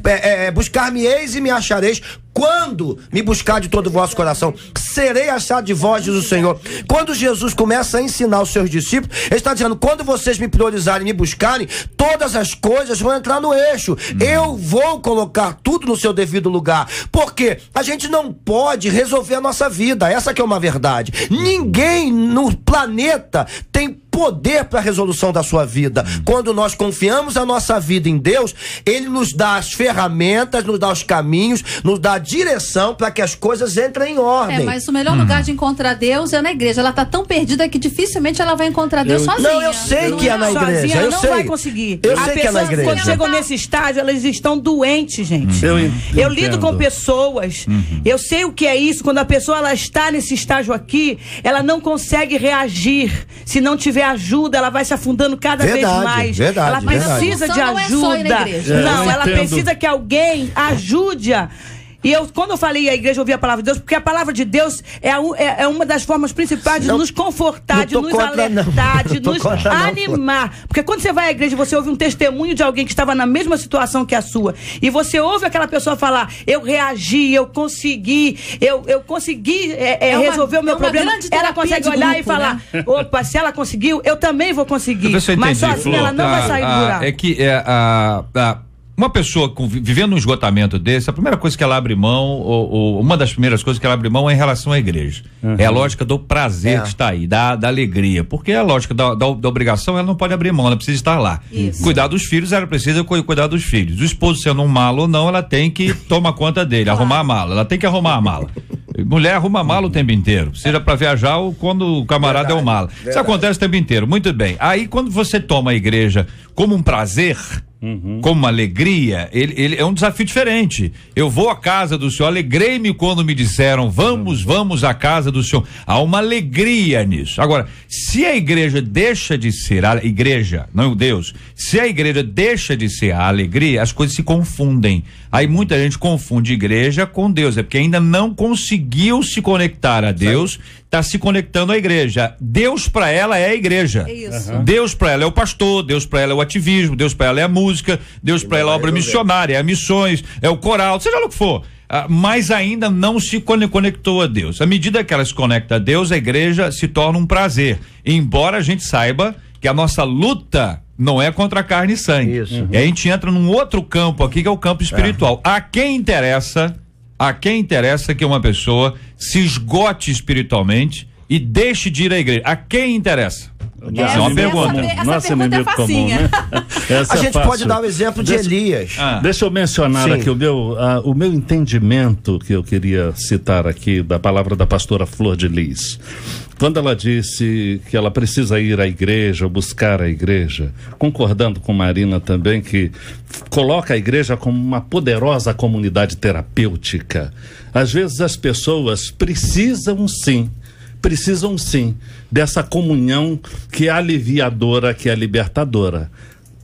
é, é, buscar-me-eis e me achareis, quando me buscar de todo o vosso coração, serei achado de vós, diz o Senhor. Quando Jesus começa a ensinar os seus discípulos, ele está dizendo: quando vocês me priorizarem e me buscarem, todas as coisas vão entrar no eixo. Eu vou colocar tudo no seu devido lugar. Porque a gente não pode resolver a nossa vida. Essa que é uma verdade. Ninguém no planeta tem poder para a resolução da sua vida. Quando nós confiamos a nossa vida em Deus, ele nos dá as ferramentas, nos dá os caminhos, nos dá a direção para que as coisas entrem em ordem. É, mas o melhor hum. lugar de encontrar Deus é na igreja. Ela tá tão perdida que dificilmente ela vai encontrar Deus eu, sozinha. Não, eu sei que é na igreja. Sozinha, eu não sei. Vai conseguir. Eu a sei que é na igreja. Quando chegam nesse estágio, elas estão doentes, gente. Eu, eu, eu lido com pessoas. Uhum. Eu sei o que é isso. Quando a pessoa ela está nesse estágio aqui, ela não consegue reagir se não tiver ajuda, ela vai se afundando cada verdade, vez mais. Verdade, ela precisa verdade. de ajuda. Não, é só não ela entendo. precisa que alguém ajude-a. E eu, quando eu falei a igreja, eu ouvi a palavra de Deus, porque a palavra de Deus é, a, é, é uma das formas principais de não, nos confortar, de nos contra, alertar, não. de nos contra, animar. Não. Porque quando você vai à igreja, você ouve um testemunho de alguém que estava na mesma situação que a sua. E você ouve aquela pessoa falar: eu reagi, eu consegui, eu, eu consegui é, é, é uma, resolver o meu é problema. Ela consegue olhar grupo, e falar: né? opa, se ela conseguiu, eu também vou conseguir. Mas só assim Flor, ela não a, vai sair a, do buraco. É que é, a... a... Uma pessoa com, vivendo um esgotamento desse, a primeira coisa que ela abre mão, ou, ou uma das primeiras coisas que ela abre mão é em relação à igreja. Uhum. É a lógica do prazer é. que está aí, da, da alegria. Porque a lógica da, da, da obrigação, ela não pode abrir mão, ela precisa estar lá. Isso. Cuidar dos filhos, ela precisa cuidar dos filhos. O esposo sendo um malo ou não, ela tem que tomar conta dele, arrumar a mala. Ela tem que arrumar a mala. Mulher arruma mala o tempo inteiro, seja para viajar ou quando o camarada verdade, é o mala. Verdade. Isso acontece o tempo inteiro, muito bem. Aí quando você toma a igreja como um prazer, uhum. como uma alegria, ele, ele é um desafio diferente. Eu vou à casa do Senhor, alegrei-me quando me disseram, vamos, vamos à casa do Senhor. Há uma alegria nisso. Agora, se a igreja deixa de ser a igreja, não Deus, se a igreja deixa de ser a alegria, as coisas se confundem. Aí muita gente confunde igreja com Deus, é porque ainda não conseguiu se conectar a Deus, está se conectando à igreja. Deus para ela é a igreja. Isso. Uhum. Deus para ela é o pastor, Deus para ela é o ativismo, Deus para ela é a música, Deus para ela é a obra missionária, é missões, é o coral, seja lá o que for. Ah, mas ainda não se conectou a Deus. À medida que ela se conecta a Deus, a igreja se torna um prazer. Embora a gente saiba que a nossa luta não é contra carne e sangue. Isso. Uhum. E aí a gente entra num outro campo aqui, que é o campo espiritual. É. A quem interessa, a quem interessa que uma pessoa se esgote espiritualmente e deixe de ir à igreja? A quem interessa? Nossa, é uma pergunta. Essa, essa Nossa, pergunta é facinha. Comum, né? Essa a gente fácil. pode dar o um exemplo de deixa, Elias. Ah. Deixa eu mencionar Sim. aqui o meu, a, o meu entendimento que eu queria citar aqui da palavra da pastora Flordelis. Quando ela disse que ela precisa ir à igreja, buscar a igreja, concordando com Marina também, que coloca a igreja como uma poderosa comunidade terapêutica. Às vezes as pessoas precisam sim Precisam sim dessa comunhão que é aliviadora, que é libertadora.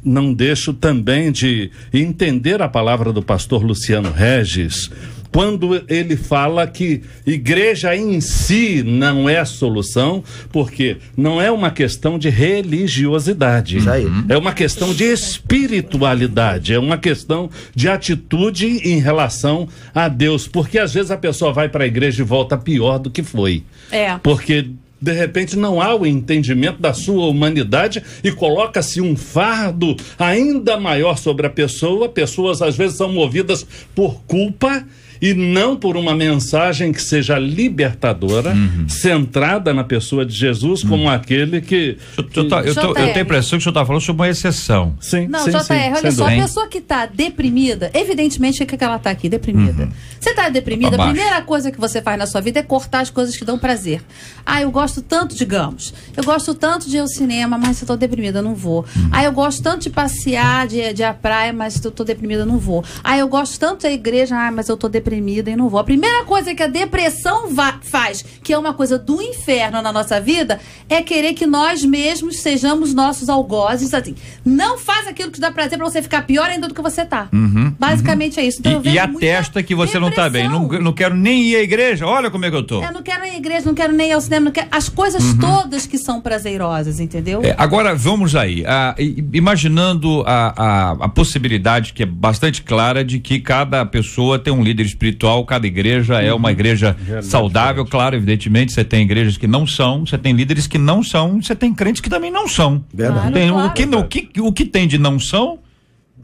Não deixo também de entender a palavra do pastor Luciano Rezes, quando ele fala que igreja em si não é solução, porque não é uma questão de religiosidade. Uhum. É uma questão de espiritualidade, é uma questão de atitude em relação a Deus. Porque às vezes a pessoa vai para a igreja e volta pior do que foi. É. Porque de repente não há o entendimento da sua humanidade e coloca-se um fardo ainda maior sobre a pessoa. Pessoas às vezes são movidas por culpa e não por uma mensagem que seja libertadora, uhum. centrada na pessoa de Jesus, uhum. como aquele que... Eu, que... eu, tá, eu, tô, eu tenho a impressão que o senhor está falando sobre uma exceção. Sim, não, sim, J R, sim, olha só, dúvida. A pessoa que está deprimida, evidentemente é que ela está aqui, deprimida. Uhum. Você está deprimida, a primeira coisa que você faz na sua vida é cortar as coisas que dão prazer. Ah, eu gosto tanto, digamos, eu gosto tanto de ir ao cinema, mas eu estou deprimida, eu não vou. Uhum. Ah, eu gosto tanto de passear, de, de ir à praia, mas eu estou deprimida, eu não vou. Ah, eu gosto tanto da igreja, ah, mas eu estou deprimida. deprimida e não vou. A primeira coisa que a depressão faz, que é uma coisa do inferno na nossa vida, é querer que nós mesmos sejamos nossos algozes. Assim, não faz aquilo que te dá prazer pra você ficar pior ainda do que você tá. Uhum, basicamente uhum. é isso. Então, e, eu vejo e atesta que você depressão. não tá bem. Não, não quero nem ir à igreja. Olha como é que eu tô. Eu não quero ir à igreja, não quero nem ir ao cinema. Não quero... As coisas uhum. todas que são prazerosas, entendeu? É, agora, vamos aí. Ah, imaginando a, a, a possibilidade que é bastante clara de que cada pessoa tem um líder espiritual, cada igreja uhum. é uma igreja Verdade, saudável, verdade. claro, evidentemente, você tem igrejas que não são, você tem líderes que não são, você tem crentes que também não são. Verdade. Tem, claro, o, que, claro. o, que, o que tem de não são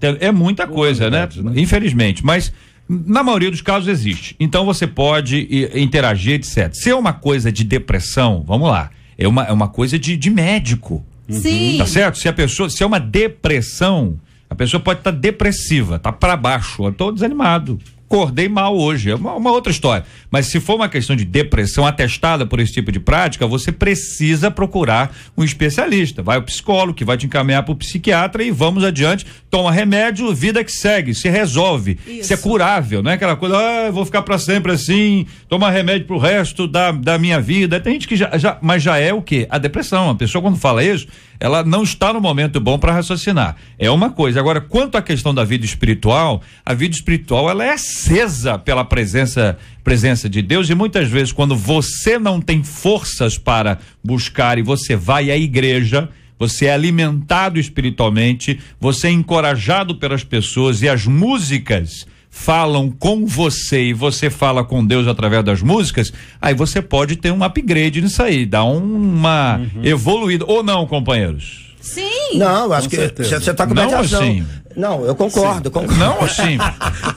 é muita coisa, é verdade, né? né? Infelizmente, mas na maioria dos casos existe. Então você pode interagir, etcétera. Se é uma coisa de depressão, vamos lá, é uma, é uma coisa de, de médico. Uhum. Sim. Tá certo? Se a pessoa, se é uma depressão, a pessoa pode estar tá depressiva, tá para baixo, eu tô desanimado, acordei mal hoje, é uma, uma outra história. Mas se for uma questão de depressão atestada por esse tipo de prática, você precisa procurar um especialista. Vai ao psicólogo, que vai te encaminhar para o psiquiatra e vamos adiante, toma remédio, vida que segue, se resolve. Isso. Isso é curável, não é aquela coisa, ah, eu vou ficar para sempre assim, toma remédio pro resto da, da minha vida. Tem gente que já, já, mas já é o quê? A depressão. A pessoa quando fala isso, ela não está no momento bom para raciocinar. É uma coisa. Agora, quanto à questão da vida espiritual, a vida espiritual, ela é acesa pela presença, presença de Deus, e muitas vezes quando você não tem forças para buscar e você vai à igreja, você é alimentado espiritualmente, você é encorajado pelas pessoas e as músicas falam com você e você fala com Deus através das músicas, aí você pode ter um upgrade nisso aí, dar uma uhum. evoluída, ou não, companheiros? Sim. Não, acho com que você está com não, mediação. Assim. Não, eu concordo, sim. concordo. Não, assim.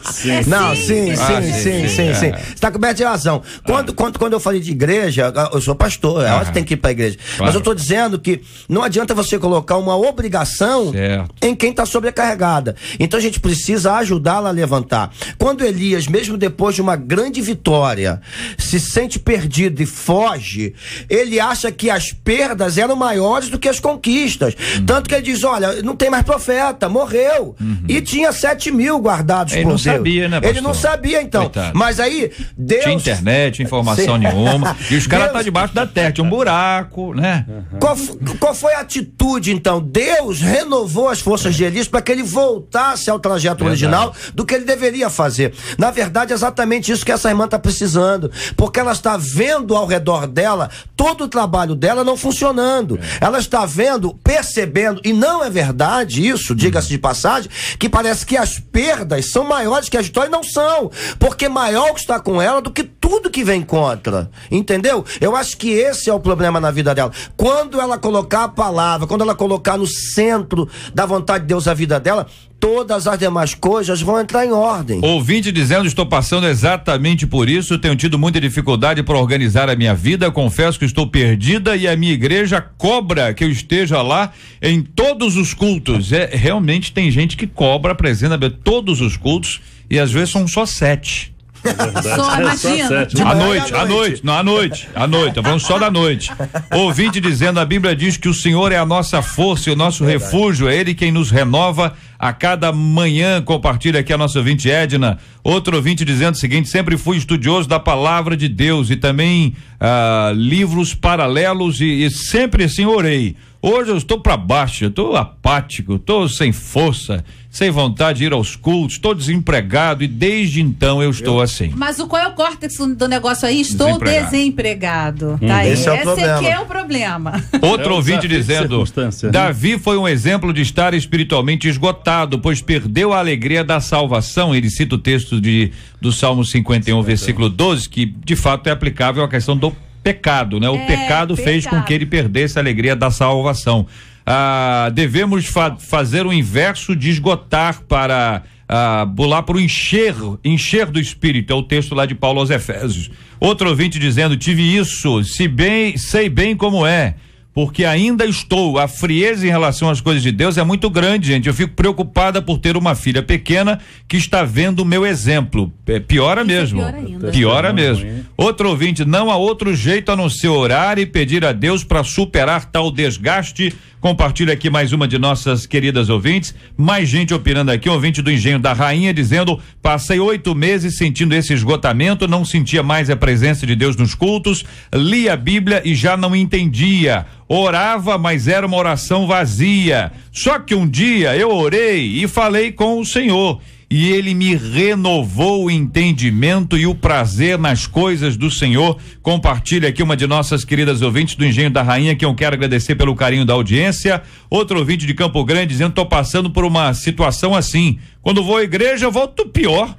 sim. É, sim. Não, sim, sim, ah, sim, sim, sim, sim. Você está coberto de razão. Quando, ah. quando, quando eu falei de igreja, eu sou pastor, ah. eu tenho que ir para a igreja. Claro. Mas eu estou dizendo que não adianta você colocar uma obrigação certo. em quem está sobrecarregada. Então a gente precisa ajudá-la a levantar. Quando Elias, mesmo depois de uma grande vitória, se sente perdido e foge, ele acha que as perdas eram maiores do que as conquistas. Hum. Tanto que ele diz, olha, não tem mais profeta, morreu. Uhum. E tinha sete mil guardados ele por Deus. Ele não sabia, né, pastor? Ele não sabia, então. Coitado. Mas aí, Deus... Tinha internet, informação Sim. nenhuma. E os caras estão Deus... tá debaixo da terra, tinha um buraco, né? Uhum. Qual, qual foi a atitude, então? Deus renovou as forças é. de Elias para que ele voltasse ao trajeto verdade. original do que ele deveria fazer. Na verdade, é exatamente isso que essa irmã está precisando. Porque ela está vendo ao redor dela todo o trabalho dela não funcionando. É. Ela está vendo, percebendo, e não é verdade isso, diga-se uhum. de passagem, que parece que as perdas são maiores que a vitória e não são, porque maior que está com ela do que tudo que vem contra, entendeu? Eu acho que esse é o problema na vida dela. Quando ela colocar a palavra, quando ela colocar no centro da vontade de Deus a vida dela, todas as demais coisas vão entrar em ordem. Ouvinte dizendo, estou passando exatamente por isso, tenho tido muita dificuldade para organizar a minha vida, confesso que estou perdida e a minha igreja cobra que eu esteja lá em todos os cultos. É, realmente tem gente que cobra a presença de todos os cultos e às vezes são só sete. É só, é imagina. Sete, à noite, à noite. noite, não à noite, à noite, vamos só da noite. Ouvinte dizendo, a Bíblia diz que o Senhor é a nossa força e o nosso Verdade. refúgio, é Ele quem nos renova a cada manhã. Compartilha aqui a nossa ouvinte Edna. Outro ouvinte dizendo o seguinte, sempre fui estudioso da palavra de Deus e também ah, livros paralelos e, e sempre assim orei. Hoje eu estou para baixo, eu estou apático, estou sem força, sem vontade de ir aos cultos, estou desempregado e desde então eu estou eu... assim. Mas o qual é o córtex do negócio aí? Estou desempregado. desempregado. Hum. Tá aí. Esse é o Esse problema. Aqui é o problema. Outro é ouvinte dizendo, Davi foi um exemplo de estar espiritualmente esgotado, pois perdeu a alegria da salvação. Ele cita o texto de, do Salmo cinquenta e um, cinquenta e um, versículo doze, que de fato é aplicável à questão do pecado, né? O é, pecado, pecado fez com que ele perdesse a alegria da salvação. Ah, devemos fa fazer o inverso de esgotar para ah, pular para o encher, encher do Espírito, é o texto lá de Paulo aos Efésios. Outro ouvinte dizendo, tive isso, se bem, sei bem como é, porque ainda estou, a frieza em relação às coisas de Deus é muito grande, gente, eu fico preocupada por ter uma filha pequena que está vendo o meu exemplo, é, piora mesmo, pior ainda. piora mesmo. Outro ouvinte, não há outro jeito a não ser orar e pedir a Deus para superar tal desgaste, Compartilha aqui mais uma de nossas queridas ouvintes. Mais gente opinando aqui, ouvinte do Engenho da Rainha, dizendo: passei oito meses sentindo esse esgotamento, não sentia mais a presença de Deus nos cultos, li a Bíblia e já não entendia. Orava, mas era uma oração vazia. Só que um dia eu orei e falei com o Senhor, e ele me renovou o entendimento e o prazer nas coisas do Senhor. Compartilha aqui uma de nossas queridas ouvintes do Engenho da Rainha, que eu quero agradecer pelo carinho da audiência. Outro ouvinte de Campo Grande dizendo: tô passando por uma situação assim, quando vou à igreja eu volto pior,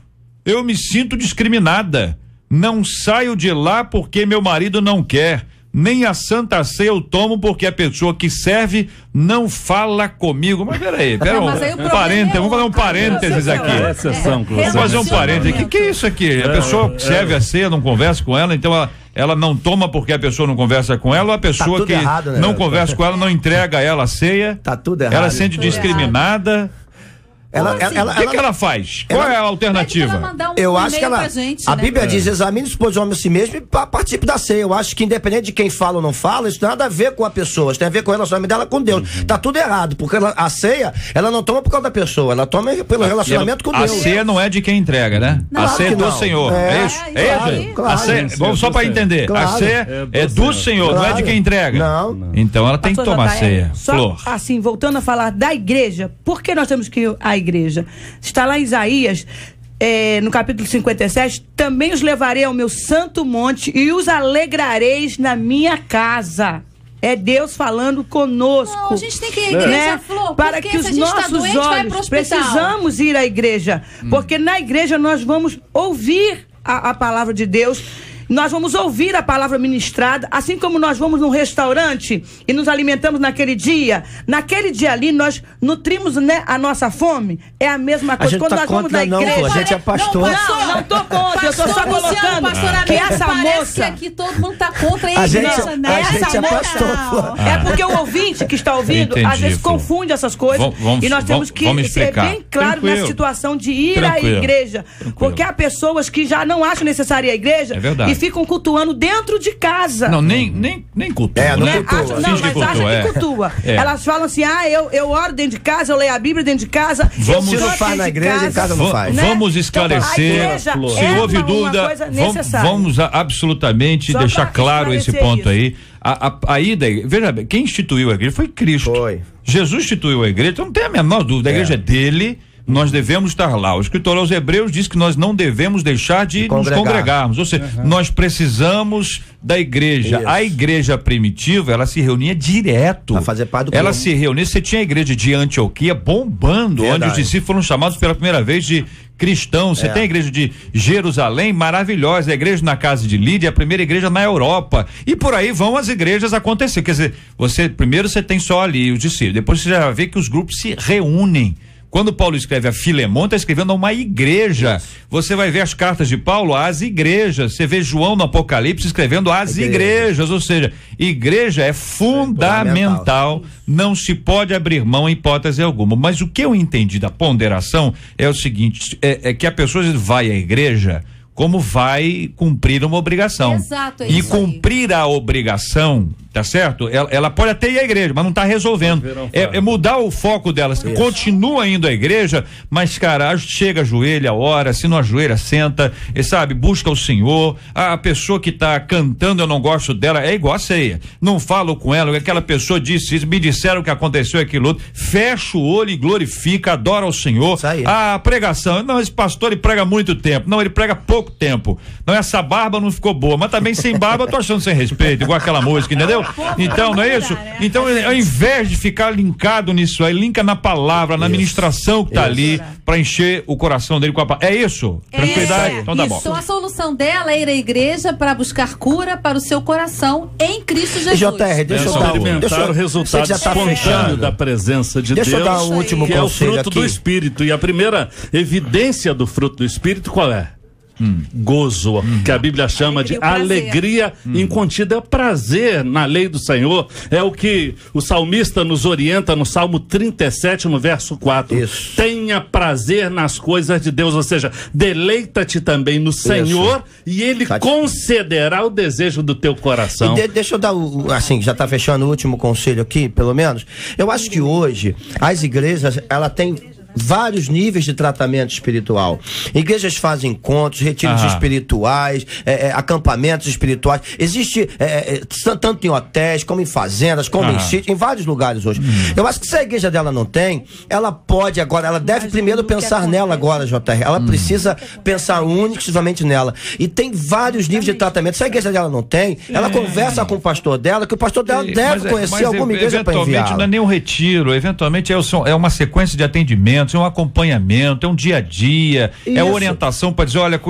eu me sinto discriminada, não saio de lá porque meu marido não quer, nem a Santa Ceia eu tomo porque a pessoa que serve não fala comigo. Mas peraí, peraí, um, um parênteses, é vamos fazer um parênteses aqui. É, vamos fazer um parênteses aqui, que é isso aqui? A pessoa que serve a ceia, não conversa com ela, então ela, ela não toma porque a pessoa não conversa com ela, ou a pessoa tá que errado, né? não conversa com ela, não entrega ela a ceia, tá tudo errado, ela sente tudo discriminada. Errado. Ela, assim? ela, ela, o que, ela, que ela faz? Ela, Qual é a alternativa? Ela um eu acho que ela. Gente, a né? Bíblia é. diz: examine os seus homens a si mesmo e participe da ceia. Eu acho que, independente de quem fala ou não fala, isso não tem nada a ver com a pessoa, isso tem a ver com o relacionamento dela com Deus. Uhum. Tá tudo errado, porque ela, a ceia, ela não toma por causa da pessoa, ela toma pelo a, relacionamento ela, com Deus. A ceia não é de quem entrega, né? Não, a ceia é do não. Senhor. É, é isso? É, é claro, isso? Claro, a ceia, claro. Vamos só para entender: claro. a ceia é do, é do Senhor, Senhor claro. não é de quem entrega. Não. não. Então ela tem que tomar ceia. Só assim, voltando a falar da igreja, por que nós temos que ir à igreja? Está lá em Isaías, eh, no capítulo cinquenta e sete: também os levarei ao meu santo monte e os alegrareis na minha casa. É Deus falando conosco. Não, a gente tem que ir à igreja, né? Flor, para que os nossos tá doente, olhos precisamos ir à igreja, hum. porque na igreja nós vamos ouvir a, a palavra de Deus. Nós vamos ouvir a palavra ministrada, assim como nós vamos num restaurante e nos alimentamos naquele dia. Naquele dia ali, nós nutrimos, né, a nossa fome. É a mesma coisa. A gente Quando tá nós vamos na igreja. Não, a gente é pastor. Não, não tô contra. Eu tô só colocando Luciano, que essa moça. Que aqui todo mundo tá contra a igreja, né? Essa moça. É porque o ouvinte que está ouvindo, Entendi, às vezes, pô. confunde essas coisas. Vom, vamos, e nós temos que ser bem claro Tranquilo. nessa situação de ir Tranquilo. à igreja. Tranquilo. Porque há pessoas que já não acham necessária a igreja. É verdade. Ficam cultuando dentro de casa. Não, nem, nem, nem cultua. É, não, né? cultua. Acha, não mas cultua, acha é. que cultua. É. Elas falam assim: ah, eu, eu oro dentro de casa, eu leio a Bíblia dentro de casa. Vamos, se não faz na igreja, casa, em casa não faz. Né? Vamos esclarecer. Então, se houve dúvida, vamos, vamos a, absolutamente Só deixar claro esse ponto isso. aí. A, a, a ida, veja bem, quem instituiu a igreja foi Cristo. Foi. Jesus instituiu a igreja, então não tem a menor dúvida, a é. igreja é dele. Nós devemos estar lá. O escritor aos Hebreus diz que nós não devemos deixar de, de congregar. nos congregarmos, ou seja, uhum. nós precisamos da igreja. Isso. A igreja primitiva, ela se reunia direto. Pra fazer parte do ela se reunia, você tinha a igreja de Antioquia bombando, Verdade. onde os discípulos foram chamados pela primeira vez de cristãos. Você é. tem a igreja de Jerusalém, maravilhosa, a igreja na casa de Lídia, a primeira igreja na Europa, e por aí vão as igrejas acontecer. Quer dizer, você, primeiro você tem só ali os discípulos, depois você já vê que os grupos se reúnem. Quando Paulo escreve a Filemon, está escrevendo a uma igreja. Isso. Você vai ver as cartas de Paulo às igrejas. Você vê João no Apocalipse escrevendo às igrejas. igrejas. Ou seja, igreja é fundamental. Não se pode abrir mão em hipótese alguma. Mas o que eu entendi da ponderação é o seguinte: é, é que a pessoa vai à igreja como vai cumprir uma obrigação. Exato, é isso. E cumprir aí. a obrigação, tá certo? Ela, ela pode até ir à igreja, mas não tá resolvendo. É, é mudar o foco dela. Isso. Continua indo à igreja, mas, cara, chega, ajoelha, ora, se não ajoelha, senta, e, sabe, busca o Senhor. A pessoa que tá cantando, eu não gosto dela, é igual a ceia. Não falo com ela, aquela pessoa disse isso, me disseram o que aconteceu, aquilo outro. Fecha o olho e glorifica, adora o Senhor. Isso aí. A pregação, não, esse pastor, ele prega muito tempo. Não, ele prega pouco tempo. Não, essa barba não ficou boa, mas também sem barba eu tô achando sem respeito, igual aquela música, entendeu? Então, não é isso? Então, ao invés de ficar linkado nisso aí, linka na palavra, na ministração que tá ali, pra encher o coração dele com a palavra. É isso? Tranquilidade? É, então tá bom. Então, a solução dela é ir à igreja para buscar cura para o seu coração em Cristo Jesus. J R, deixa eu dar um, deixa eu, o resultado já tá espontâneo da presença de deixa Deus, eu dar um último que é o fruto aqui. do Espírito. E a primeira evidência do fruto do Espírito, qual é? Hum. Gozo, hum. que a Bíblia chama alegria, de alegria hum. incontida. É prazer na lei do Senhor. É o que o salmista nos orienta no Salmo trinta e sete, no verso quatro. Isso. Tenha tenha prazer nas coisas de Deus, ou seja, deleita-te também no Senhor. Isso. E Ele Pode. concederá o desejo do teu coração. E de, deixa eu dar, o, assim, já está fechando o último conselho aqui, pelo menos. Eu acho que hoje as igrejas, ela tem vários níveis de tratamento espiritual. Igrejas fazem encontros, retiros ah. espirituais, é, é, acampamentos espirituais. Existe é, é, tanto em hotéis, como em fazendas, como ah. em sítios, em vários lugares hoje. Hum. Eu acho que se a igreja dela não tem, ela pode agora, ela deve Mas primeiro pensar nela agora, J R. Ela hum. precisa pensar única e exclusivamente nela. E tem vários níveis de tratamento. Se a igreja dela não tem, ela é. conversa com o pastor dela, que o pastor dela é. deve mas, conhecer mas alguma igreja para enviar. Eventualmente não é nem um retiro, eventualmente é uma sequência de atendimento, é um acompanhamento, é um dia a dia, isso. é orientação para dizer, olha,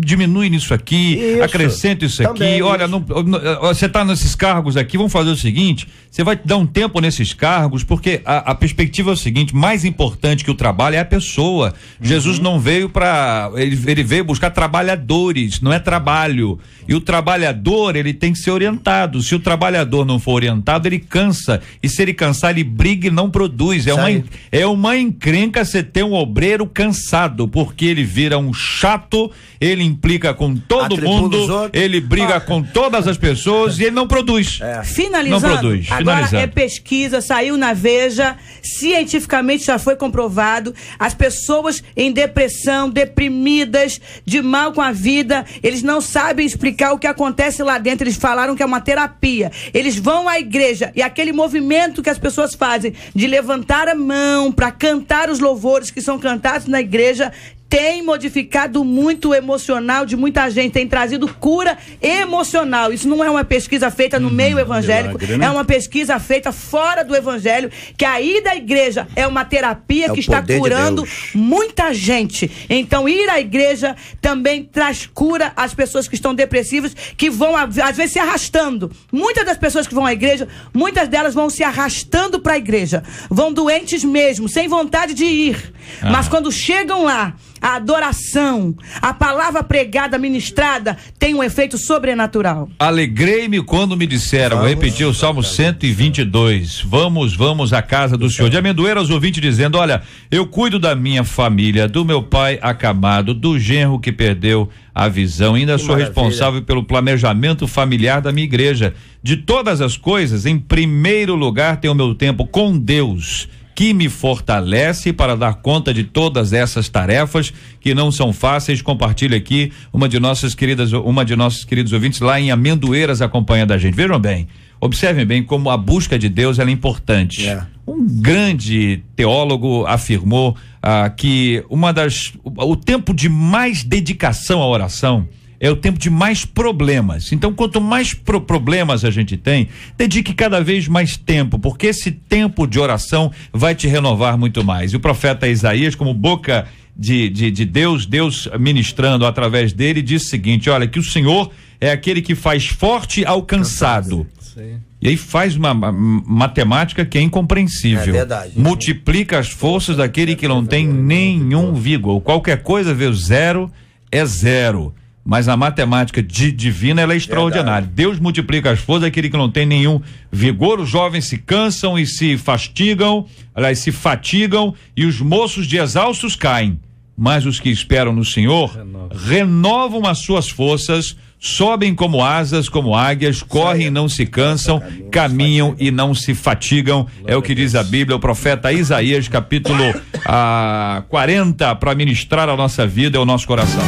diminui nisso aqui, isso. acrescenta isso Também aqui, isso. olha, não, não, você está nesses cargos aqui, vamos fazer o seguinte, você vai dar um tempo nesses cargos, porque a, a perspectiva é o seguinte, mais importante que o trabalho é a pessoa. Uhum. Jesus não veio para, ele, ele veio buscar trabalhadores, não é trabalho. E o trabalhador, ele tem que ser orientado. Se o trabalhador não for orientado, ele cansa. E se ele cansar, ele briga e não produz. É uma, é uma encrenca você ter um obreiro cansado, porque ele vira um chato, ele implica com todo Atribula mundo, ele briga ah. com todas as pessoas e ele não produz. É. Finalizando, não produz. Finalizando, agora é pesquisa, saiu na Veja, cientificamente já foi comprovado, as pessoas em depressão, deprimidas, de mal com a vida, eles não sabem explicar o que acontece lá dentro, eles falaram que é uma terapia. Eles vão à igreja e aquele movimento que as pessoas fazem de levantar a mão para cantar os louvores que são cantados na igreja tem modificado muito o emocional de muita gente, tem trazido cura emocional. Isso não é uma pesquisa feita no uhum, meio evangélico, milagre, né? É uma pesquisa feita fora do evangelho, que a ida à igreja é uma terapia é que está curando muita gente. Então ir à igreja também traz cura às pessoas que estão depressivas, que vão às vezes se arrastando. Muitas das pessoas que vão à igreja, muitas delas vão se arrastando para a igreja, vão doentes mesmo, sem vontade de ir. Ah. Mas quando chegam lá, a adoração, a palavra pregada, ministrada, tem um efeito sobrenatural. Alegrei-me quando me disseram, vamos, repetir o Salmo cento e vinte e dois, vamos, vamos à casa do Senhor. De Amendoeiras, ouvinte dizendo, olha, eu cuido da minha família, do meu pai acamado, do genro que perdeu a visão, ainda que sou maravilha. responsável pelo planejamento familiar da minha igreja. De todas as coisas, em primeiro lugar, tem o meu tempo com Deus, que me fortalece para dar conta de todas essas tarefas que não são fáceis. Compartilha aqui uma de nossas queridas, uma de nossos queridos ouvintes lá em Amendoeiras acompanhando a gente. Vejam bem, observem bem como a busca de Deus ela é importante. Yeah. Um grande teólogo afirmou ah, que uma das, o, o tempo de mais dedicação à oração é o tempo de mais problemas. Então, quanto mais pro problemas a gente tem, dedique cada vez mais tempo, porque esse tempo de oração vai te renovar muito mais. E o profeta Isaías, como boca de, de, de Deus, Deus ministrando através dele, diz o seguinte, olha, que o Senhor é aquele que faz forte ao cansado. Sim. E aí faz uma matemática que é incompreensível. É verdade. Multiplica as forças daquele que não tem nenhum vigor. Qualquer coisa veio zero, é zero. Mas a matemática de, divina ela é extraordinária. Verdade. Deus multiplica as forças daquele que não tem nenhum vigor. Os jovens se cansam e se fastigam, aliás, se fatigam, e os moços de exaustos caem. Mas os que esperam no Senhor Renova. renovam as suas forças, sobem como asas, como águias, correm e não se cansam, caminham e não se fatigam. É o que diz a Bíblia, o profeta Isaías, capítulo ah, quarenta, para ministrar a nossa vida e o nosso coração.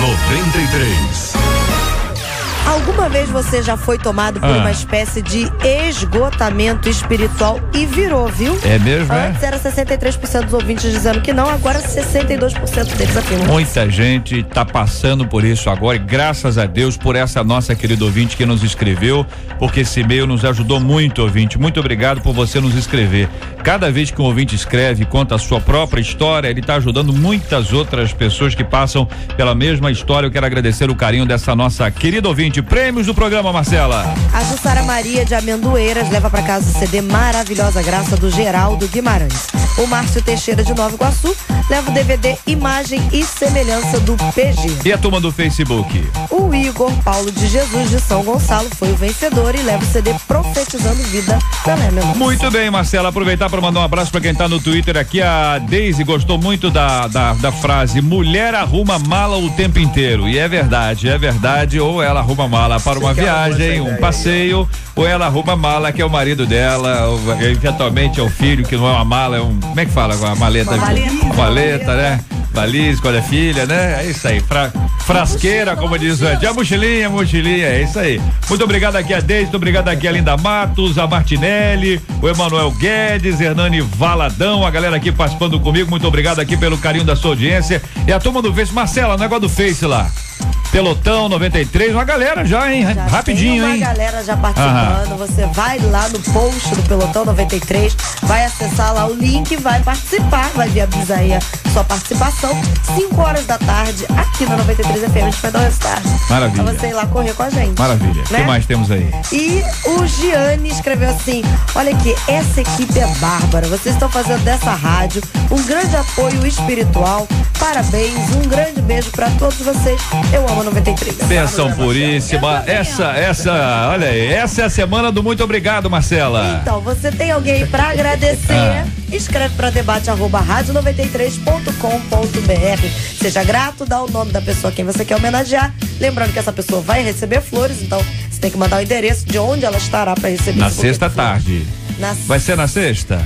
noventa e três. Alguma vez você já foi tomado por ah. uma espécie de esgotamento espiritual e virou, viu? É mesmo, Antes é? era sessenta e três por cento dos ouvintes dizendo que não, agora sessenta e dois por cento deles afirmam. Muita gente tá passando por isso agora, e graças a Deus por essa nossa querida ouvinte que nos escreveu, porque esse e-mail nos ajudou muito, ouvinte. Muito obrigado por você nos escrever. Cada vez que um ouvinte escreve e conta a sua própria história, ele tá ajudando muitas outras pessoas que passam pela mesma história. Eu quero agradecer o carinho dessa nossa querida ouvinte prêmios do programa, Marcela. A Jussara Maria de Amendoeiras leva para casa o C D Maravilhosa Graça do Geraldo Guimarães. O Márcio Teixeira de Nova Iguaçu leva o D V D Imagem e Semelhança do P G. E a turma do Facebook? O Igor Paulo de Jesus de São Gonçalo foi o vencedor e leva o C D Profetizando Vida da Leia Mendonça. Muito bem, Marcela, aproveitar para mandar um abraço para quem tá no Twitter aqui. A Deise gostou muito da, da, da frase: mulher arruma mala o tempo inteiro. E é verdade, é verdade. Ou ela arruma mala para uma viagem, um passeio, ou ela arruma mala que é o marido dela, ou eventualmente é o filho, que não é uma mala, é um... Como é que fala? Uma maleta. Uma maleta, uma maleta, né? Valise, quando é filha, né? É isso aí. Fra, frasqueira, como diz o Ed. A mochilinha, a mochilinha, é isso aí. Muito obrigado aqui a Deise, muito obrigado aqui a Linda Matos, a Martinelli, o Emanuel Guedes, Hernani Valadão, a galera aqui participando comigo. Muito obrigado aqui pelo carinho da sua audiência. E a turma do Face, Marcela, negócio do Face lá. Pelotão noventa e três, uma galera já, hein? Já rapidinho, uma hein? Uma galera já participando. Aham. Você vai lá no post do Pelotão noventa e três, vai acessar lá o link, vai participar, vai ver aí a sua participação. cinco horas da tarde, aqui na noventa e três F M, a gente vai dar o resultado. Maravilha. Pra você ir lá correr com a gente. Maravilha. O né? que mais temos aí? E o Giane escreveu assim: olha aqui, essa equipe é bárbara. Vocês estão fazendo dessa rádio um grande apoio espiritual. Parabéns, um grande beijo pra todos vocês. Eu amo noventa e três. Benção puríssima. Essa, essa, olha aí, essa é a semana do muito obrigado, Marcela. Então, você tem alguém pra agradecer? Ah. Escreve pra debate arroba rádio noventa e três ponto com ponto br. Seja grato, dá o nome da pessoa a quem você quer homenagear. Lembrando que essa pessoa vai receber flores, então você tem que mandar o endereço de onde ela estará pra receber. Na sexta tarde. Na... Vai ser na sexta?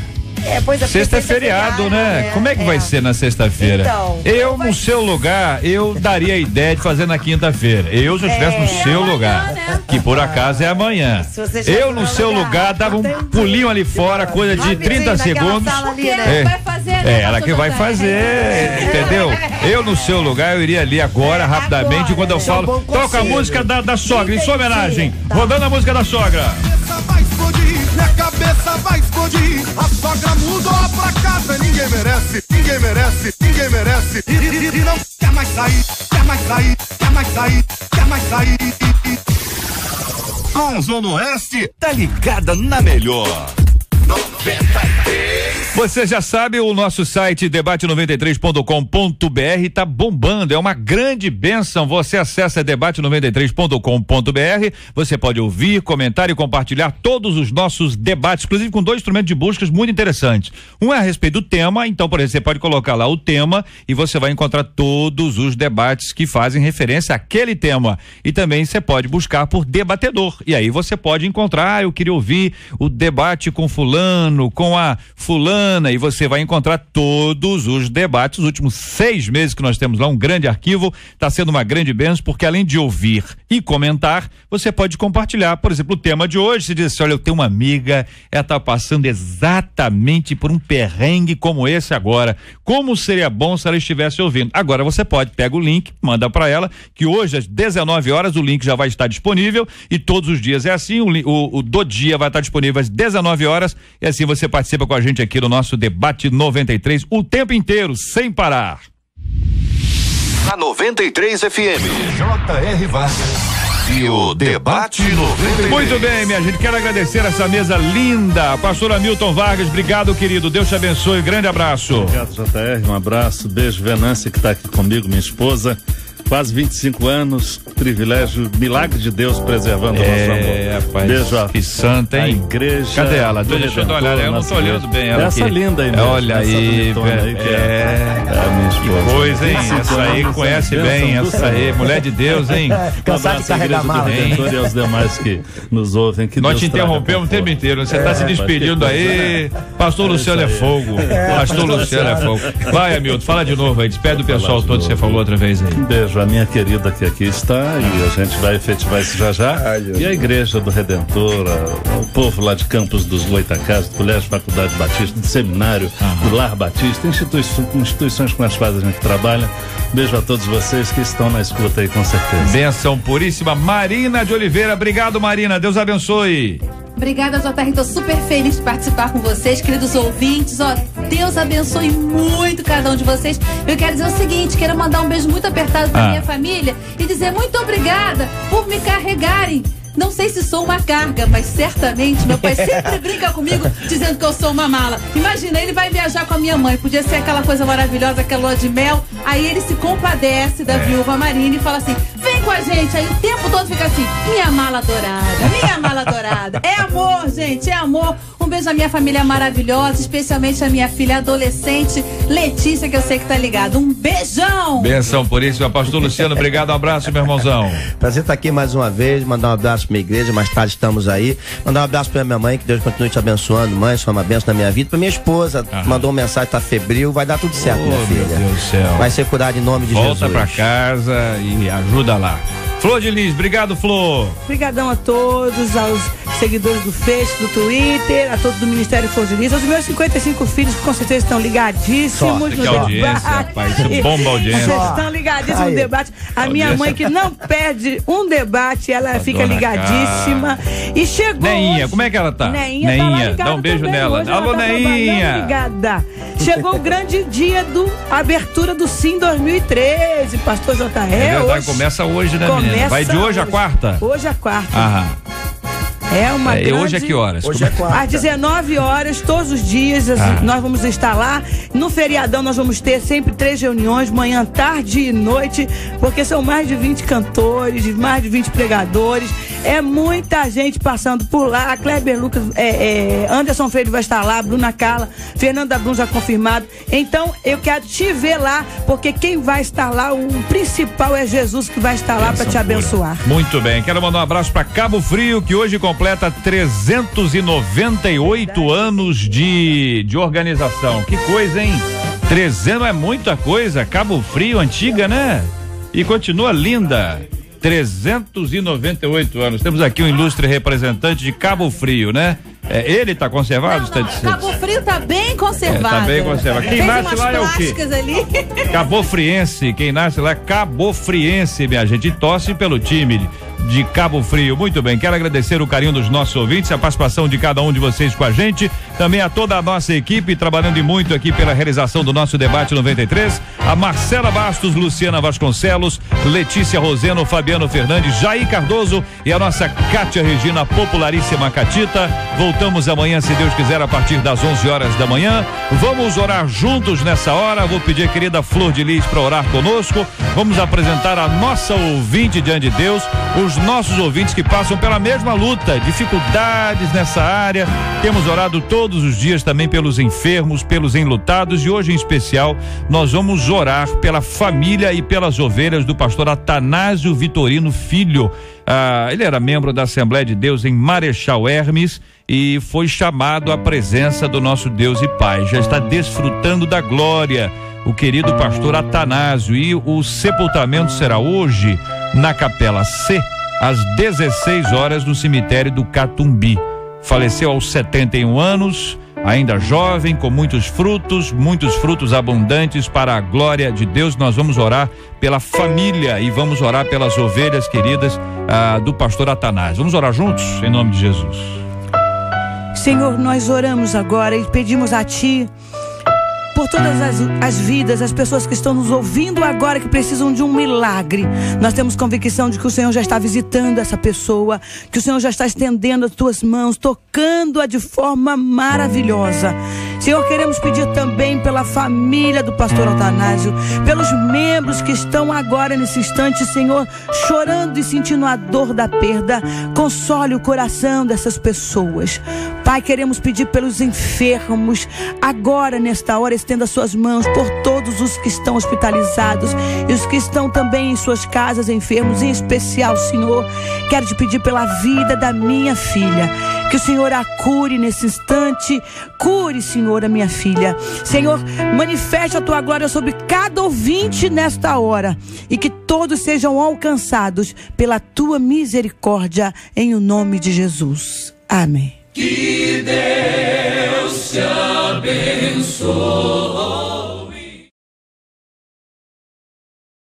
É, pois é, sexta é feriado, feriado, né? É, como é que é. vai ser na sexta-feira? Então, eu, no seu lugar, eu daria a ideia de fazer na quinta-feira. Eu, se eu estivesse é. no seu amanhã, lugar, né? Que por acaso é amanhã. Eu, no seu lugar, dava um pulinho ali fora, coisa de trinta segundos. Ali, né? É, vai fazer, né? é ela que vai fazer, é. entendeu? Eu, no seu lugar, eu iria ali agora, é, rapidamente, agora, quando eu falo, toca a música da, da sogra, em sua homenagem, tá. rodando a música da sogra. Minha cabeça vai explodir, a sogra mudou pra casa. Ninguém merece, ninguém merece, ninguém merece. E, e, e não quer mais sair, quer mais sair, quer mais sair, quer mais sair. Com Zona Oeste, tá ligada na melhor. noventa e três. Você já sabe, o nosso site debate noventa e três ponto com ponto br tá bombando, é uma grande bênção. Você acessa debate noventa e três ponto com ponto br, você pode ouvir, comentar e compartilhar todos os nossos debates, inclusive com dois instrumentos de buscas muito interessantes. Um é a respeito do tema, então, por exemplo, você pode colocar lá o tema e você vai encontrar todos os debates que fazem referência àquele tema. E também você pode buscar por debatedor, e aí você pode encontrar, ah, eu queria ouvir o debate com fulano, com a fulana, e você vai encontrar todos os debates, os últimos seis meses que nós temos lá, um grande arquivo. Está sendo uma grande bênção, porque além de ouvir e comentar, você pode compartilhar. Por exemplo, o tema de hoje, se diz assim: olha, eu tenho uma amiga, ela está passando exatamente por um perrengue como esse agora, como seria bom se ela estivesse ouvindo. Agora você pode, pega o link, manda para ela, que hoje às dezenove horas o link já vai estar disponível, e todos os dias é assim, o, o, o do dia vai estar disponível às dezenove horas, e assim você participa com a gente aqui no nosso debate noventa e três o tempo inteiro, sem parar. A noventa e três F M, J R Vargas e o debate noventa e três. Muito bem, minha gente, quero agradecer essa mesa linda. Pastor Amilton Vargas, obrigado, querido, Deus te abençoe, grande abraço. Obrigado, J R, um abraço, beijo, Venância, que está aqui comigo, minha esposa, quase vinte e cinco anos, privilégio, milagre de Deus preservando é, o nosso amor. É, rapaz. Beijo a, que santa, hein? A igreja. Cadê ela? Redentor, deixa eu olhar, eu não tô olhando bem ela. Essa aqui. Linda aí, mesmo, olha essa aí, aí que é, é, é a minha esposa. Que coisa, hein? Essa aí conhece bem, essa aí, mulher de Deus, hein? Cansado de carregar mal, e aos demais que nos ouvem. Que nós Deus te interrompemos o tempo inteiro, você é, tá se despedindo aí. Pastor Luciano é fogo. Pastor Luciano é fogo. Vai, Amilton, fala de novo aí, despede o pessoal todo que você falou outra vez aí. Beijo a minha querida que aqui está, e a gente vai efetivar isso já já. Ai, e a Igreja do Redentor, a, o povo lá de Campos dos Goitacazes, do Colégio Faculdade Batista, do Seminário, uhum. do Lar Batista, institui instituições com as quais a gente trabalha. Beijo a todos vocês que estão na escuta aí, com certeza. Benção puríssima, Marina de Oliveira. Obrigado, Marina, Deus abençoe. Obrigada, J R, estou super feliz de participar com vocês, queridos ouvintes. Ó, Deus abençoe muito cada um de vocês. Eu quero dizer o seguinte, quero mandar um beijo muito apertado pra ah. minha família e dizer muito obrigada por me carregarem. Não sei se sou uma carga, mas certamente meu pai sempre brinca comigo dizendo que eu sou uma mala. Imagina, ele vai viajar com a minha mãe, podia ser aquela coisa maravilhosa, aquela lua de mel. Aí ele se compadece da viúva Marina e fala assim, vem com a gente. Aí o tempo todo fica assim, minha mala dourada, minha mala dourada. É amor, gente, é amor. Um beijo à minha família maravilhosa, especialmente à minha filha adolescente, Letícia, que eu sei que tá ligada. Um beijão! Benção por isso, meu pastor Luciano, obrigado, um abraço, meu irmãozão. Prazer estar aqui mais uma vez, mandar um abraço minha igreja, mais tarde estamos aí. Mandar um abraço pra minha mãe, que Deus continue te abençoando. Mãe, sou uma benção na minha vida. Pra minha esposa, ah. mandou uma mensagem, tá febril, vai dar tudo certo, oh, minha filha. Meu Deus do céu. Vai ser curada em nome de Volta Jesus. Volta pra casa e ajuda lá. Flordelis, obrigado, Flor. Obrigadão a todos, aos seguidores do Face, do Twitter, a todos do Ministério Flordelis, aos meus cinquenta e cinco filhos que com certeza estão ligadíssimos no debate. Rapaz, isso bomba a audiência. Vocês estão ligadíssimos no debate. A, a minha audiência. Mãe que não perde um debate, ela a fica ligadíssima. Cara. E chegou Neinha, hoje, como é que ela tá? Neinha, Neinha. Tá lá ligada, dá um beijo nela. Hoje, alô, ela tá Neinha. Obrigada. Chegou o grande dia do abertura do Sim dois mil e treze, pastor J R. É verdade, hoje, começa hoje, né, menina? Começa Vai de hoje, hoje a quarta? Hoje a quarta. Aham. É uma é, grande... Hoje é que horas? Hoje é quarta. Às dezenove horas, todos os dias, ah. nós vamos estar lá. No feriadão nós vamos ter sempre três reuniões, manhã, tarde e noite, porque são mais de vinte cantores, mais de vinte pregadores. É muita gente passando por lá. A Kleber Lucas, é, é, Anderson Freire vai estar lá, Bruna Carla, Fernanda Brum já confirmado. Então, eu quero te ver lá, porque quem vai estar lá, o principal é Jesus que vai estar lá para te abençoar. Muito bem, quero mandar um abraço para Cabo Frio, que hoje completa trezentos e noventa e oito anos de, de organização. Que coisa, hein? trezentos é muita coisa. Cabo Frio, antiga, né? E continua linda. trezentos e noventa e oito anos. Temos aqui um ilustre representante de Cabo Frio, né? É, ele está conservado? Não, não, tá de... Cabo Frio está bem conservado. Está é, bem conservado. Quem Tem nasce lá é o quê? Ali. Cabofriense. Quem nasce lá é cabofriense, minha gente. E tosse pelo time de Cabo Frio. Muito bem, quero agradecer o carinho dos nossos ouvintes, a participação de cada um de vocês com a gente, também a toda a nossa equipe trabalhando e muito aqui pela realização do nosso debate noventa e três, a Marcela Bastos, Luciana Vasconcelos, Letícia Roseno, Fabiano Fernandes, Jair Cardoso e a nossa Cátia Regina, popularíssima Catita. Voltamos amanhã, se Deus quiser, a partir das onze horas da manhã. Vamos orar juntos nessa hora. Vou pedir a querida Flordelis para orar conosco. Vamos apresentar a nossa ouvinte diante de Deus, os nossos ouvintes que passam pela mesma luta, dificuldades nessa área. Temos orado todos os dias também pelos enfermos, pelos enlutados, e hoje em especial nós vamos orar pela família e pelas ovelhas do pastor Atanásio Vitorino Filho. Ah, ele era membro da Assembleia de Deus em Marechal Hermes e foi chamado à presença do nosso Deus e Pai. Já está desfrutando da glória o querido pastor Atanásio, e o sepultamento será hoje na Capela C, às dezesseis horas, no cemitério do Catumbi. Faleceu aos setenta e um anos, ainda jovem, com muitos frutos, muitos frutos abundantes para a glória de Deus. Nós vamos orar pela família e vamos orar pelas ovelhas queridas ah, do pastor Atanásio. Vamos orar juntos em nome de Jesus. Senhor, nós oramos agora e pedimos a ti por todas as, as vidas, as pessoas que estão nos ouvindo agora, que precisam de um milagre. Nós temos convicção de que o Senhor já está visitando essa pessoa, que o Senhor já está estendendo as tuas mãos, tocando-a de forma maravilhosa. Senhor, queremos pedir também pela família do pastor Atanásio, pelos membros que estão agora nesse instante, Senhor, chorando e sentindo a dor da perda. Console o coração dessas pessoas. Pai, queremos pedir pelos enfermos agora, nesta hora, estenda suas mãos por todos os que estão hospitalizados e os que estão também em suas casas enfermos. Em especial, Senhor, quero te pedir pela vida da minha filha, que o Senhor a cure nesse instante. Cure, Senhor, a minha filha. Senhor, manifeste a tua glória sobre cada ouvinte nesta hora e que todos sejam alcançados pela tua misericórdia, em o nome de Jesus. Amém. Que Deus te abençoe.